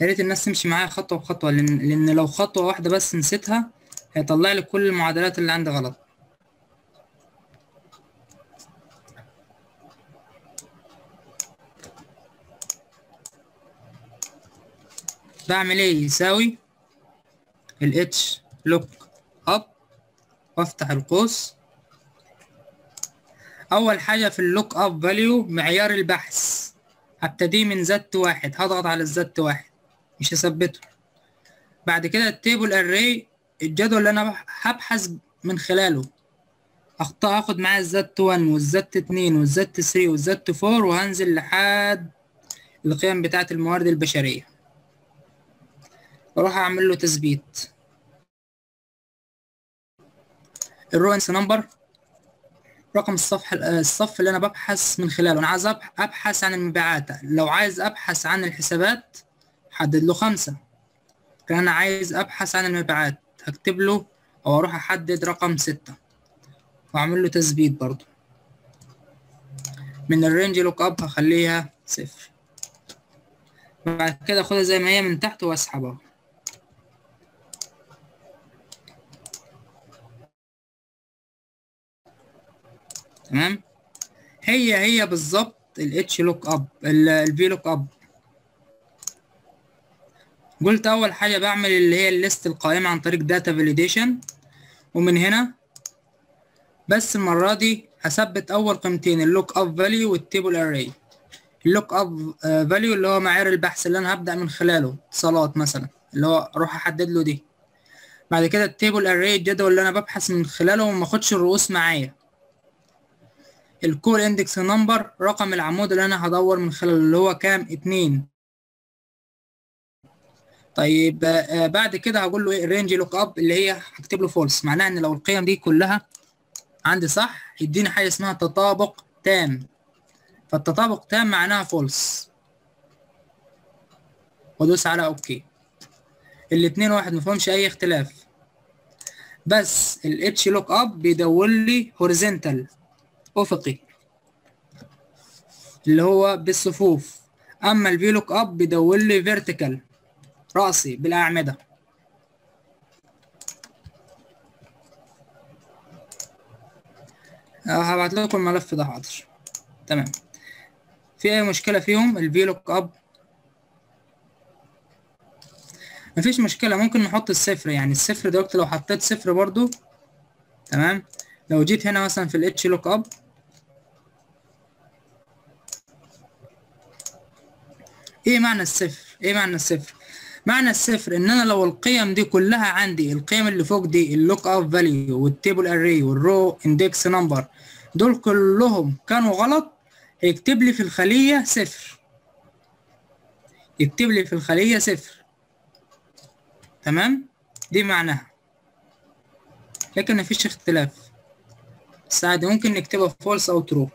يا ريت الناس تمشي معايا خطوه بخطوه، لان لو خطوه واحده بس نسيتها هيطلع لي كل المعادلات اللي عندي غلط. بعمل ايه؟ يساوي الاتش لوك اب وافتح القوس. اول حاجه في اللوك اب فاليو معيار البحث، هبتدي من زت 1، هضغط على الزت 1 مش هثبته. بعد كده التيبل اري الجدول اللي انا هبحث من خلاله، هاخد معاه الزت 1 والزت 2 والزت 3 والزت 4 وهنزل لحد القيم بتاعه الموارد البشريه. اروح اعمل له تثبيت. الرونس نمبر رقم الصف اللي انا ببحث من خلاله، انا عايز ابحث عن المبيعات، لو عايز ابحث عن الحسابات حدد له 5، لكن انا عايز ابحث عن المبيعات هكتب له او اروح احدد رقم 6 واعمل له تثبيت برضو. من الرينج لوك اب هخليها 0. بعد كده اخدها زي ما هي من تحت واسحبها. تمام، هي بالظبط الاتش لوك اب الفي لوك اب. قلت اول حاجه بعمل اللي هي الليست القائمه عن طريق داتا فاليديشن، ومن هنا بس المره دي هثبت اول قيمتين اللوك اب فاليو والتيبل اري. اللوك اب فاليو اللي هو معيار البحث اللي انا هبدا من خلاله اتصالات مثلا، اللي هو اروح احدد له دي. بعد كده التيبل اري الجدول اللي انا ببحث من خلاله وما اخدش الرؤوس معايا. الكول اندكس نمبر رقم العمود اللي انا هدور من خلاله اللي هو كام؟ 2. طيب بعد كده هقول له ايه؟ الرينج لوك اب اللي هي هكتب له فولس، معناها ان لو القيم دي كلها عندي صح يديني حاجه اسمها تطابق تام، فالتطابق تام معناها فولس وادوس على اوكي. الاتنين واحد مفهمش اي اختلاف، بس الاتش لوك اب بيدور لي هوريزونتال افقي اللي هو بالصفوف، اما الفي لوك اب بيدور لي فيرتيكال راسي بالاعمده. هبعت لكم الملف ده. حاضر تمام. في اي مشكله فيهم؟ الفي لوك اب مفيش مشكله، ممكن نحط الصفر، يعني الصفر دلوقتي لو حطيت صفر برضو تمام. لو جيت هنا مثلا في الاتش لوك اب ايه معنى الصفر؟ معنى الصفر ان انا لو القيم دي كلها عندي، القيم اللي فوق دي اللوك اب فاليو والتيبل اري والرو اندكس نمبر دول كلهم كانوا غلط، هيكتب لي في الخليه 0، يكتب لي في الخليه 0 تمام. دي معناها، لكن مفيش اختلاف. الساعة ممكن نكتبها فولس او ترو،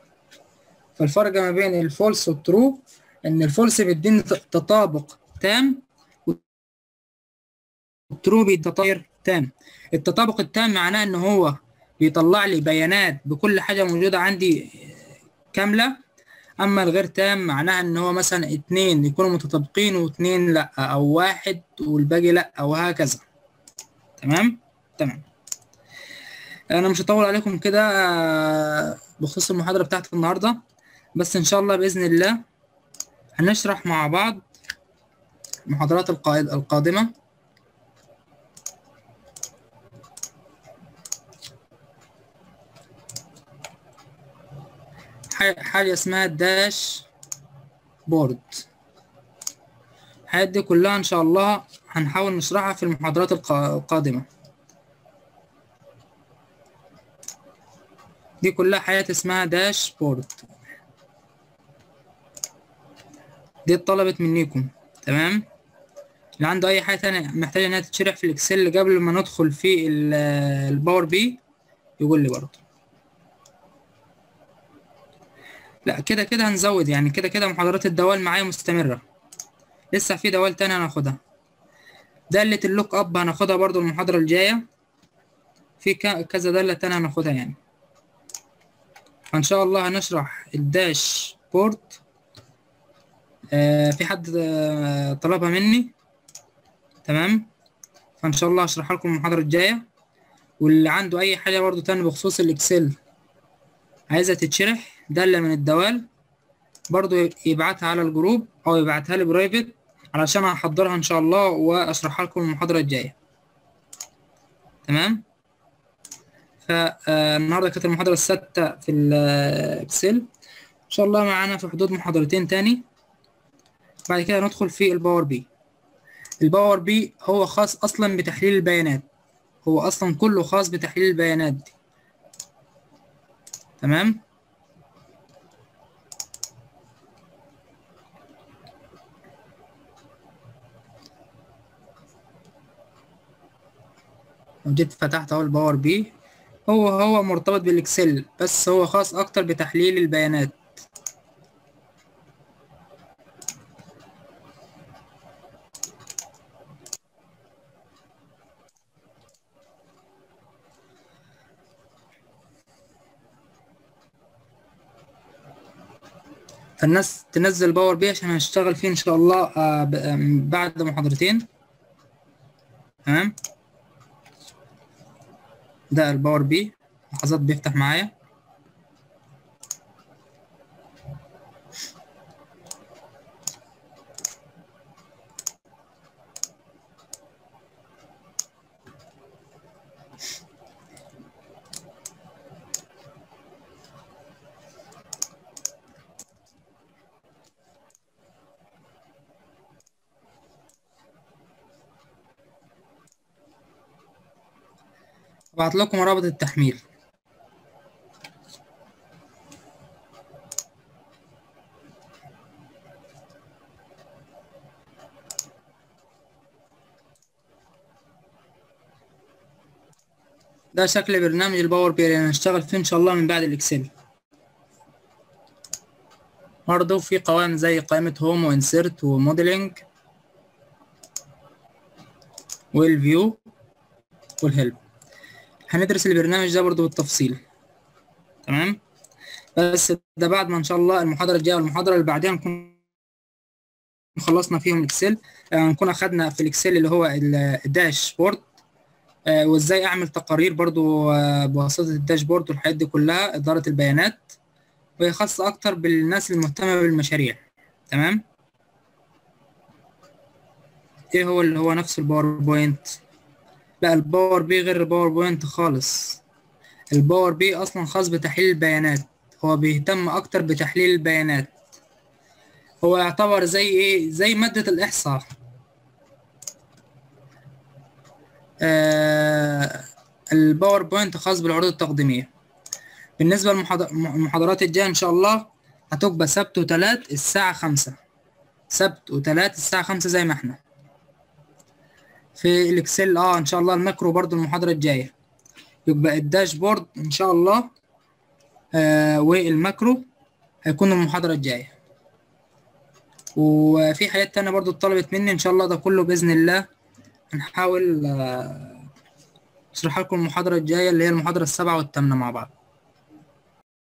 فالفرق ما بين الفولس والترو ان الفولس بيديني تطابق تام والترو بيتغير تام. التطابق التام معناه ان هو بيطلع لي بيانات بكل حاجه موجوده عندي كامله، اما الغير تام معناها ان هو مثلا 2 يكونوا متطابقين و2 لا، او 1 والباقي لا، وهكذا. تمام. انا مش هطول عليكم كده بخصوص المحاضره بتاعت النهارده، بس ان شاء الله باذن الله هنشرح مع بعض المحاضرات القادمه. حاجه اسمها الداش بورد، الحاجات دي كلها ان شاء الله هنحاول نشرحها في المحاضرات القادمه. دي كلها حاجات اسمها داشبورد. دي اتطلبت منكم تمام. اللي عنده اي حاجه ثانيه محتاجه انها تتشرح في الاكسل قبل ما ندخل في الباور بي يقول لي برضه. لا كده كده هنزود يعني، كده كده محاضرات الدوال معايا مستمره، لسه في دوال تاني هناخدها. داله اللوك اب هناخدها برضو المحاضره الجايه، في كذا داله تاني هناخدها يعني. فان شاء الله هنشرح الداش بورد. في حد طلبها مني تمام، فان شاء الله هشرحها لكم المحاضره الجايه. واللي عنده اي حاجه برضو تاني بخصوص الاكسل عايزه تتشرح داله من الدوال برضو يبعتها على الجروب او يبعتها لي برايفت علشان احضرها ان شاء الله واشرحها لكم المحاضره الجايه تمام. فالنهارده كانت المحاضره السادسه في الاكسل، ان شاء الله معانا في حدود محاضرتين تاني، بعد كده ندخل في الباور بي. الباور بي هو خاص اصلا بتحليل البيانات، هو اصلا كله خاص بتحليل البيانات دي تمام. جيت فتحت اهو الباور بي، هو مرتبط بالاكسل بس هو خاص اكتر بتحليل البيانات. فالناس تنزل باور بي عشان هنشتغل فيه ان شاء الله بعد محاضرتين تمام. ده الباور بي لحظات بيفتح معايا. هبعت لكم رابط التحميل. ده شكل برنامج الباور بي اللي هنشتغل فيه ان شاء الله من بعد الاكسل. برضه في قوائم زي قائمة هوم وانسرت وموديلنج والفيو والهيلب. هندرس البرنامج ده برضو بالتفصيل تمام، بس ده بعد ما ان شاء الله المحاضره الجايه والمحاضره اللي بعدها نكون خلصنا فيهم الاكسل، نكون اخدنا في الاكسل اللي هو الداشبورد وازاي اعمل تقارير برضو بواسطه الداشبورد والحاجات دي كلها، اداره البيانات، وهي خاصه اكتر بالناس المهتمه بالمشاريع تمام. ايه هو اللي هو نفس الباوربوينت؟ لا الباور بي غير الباور بوينت خالص. الباور بي اصلا خاص بتحليل البيانات، هو بيهتم اكتر بتحليل البيانات، هو يعتبر زي ايه، زي مادة الاحصاء. الباور بوينت خاص بالعروض التقديمية. بالنسبة للمحاضرات الجاية ان شاء الله هتبقى سبت وتلات الساعة 5، سبت وتلات الساعة 5 زي ما احنا في الاكسل. ان شاء الله الماكرو برضو المحاضره الجايه يبقى الداشبورد ان شاء الله، والماكرو هيكون المحاضره الجايه. وفي حاجات تانية برضو اتطلبت مني ان شاء الله، ده كله باذن الله هنحاول اشرح لكم المحاضره الجايه اللي هي المحاضره 7 و8 مع بعض.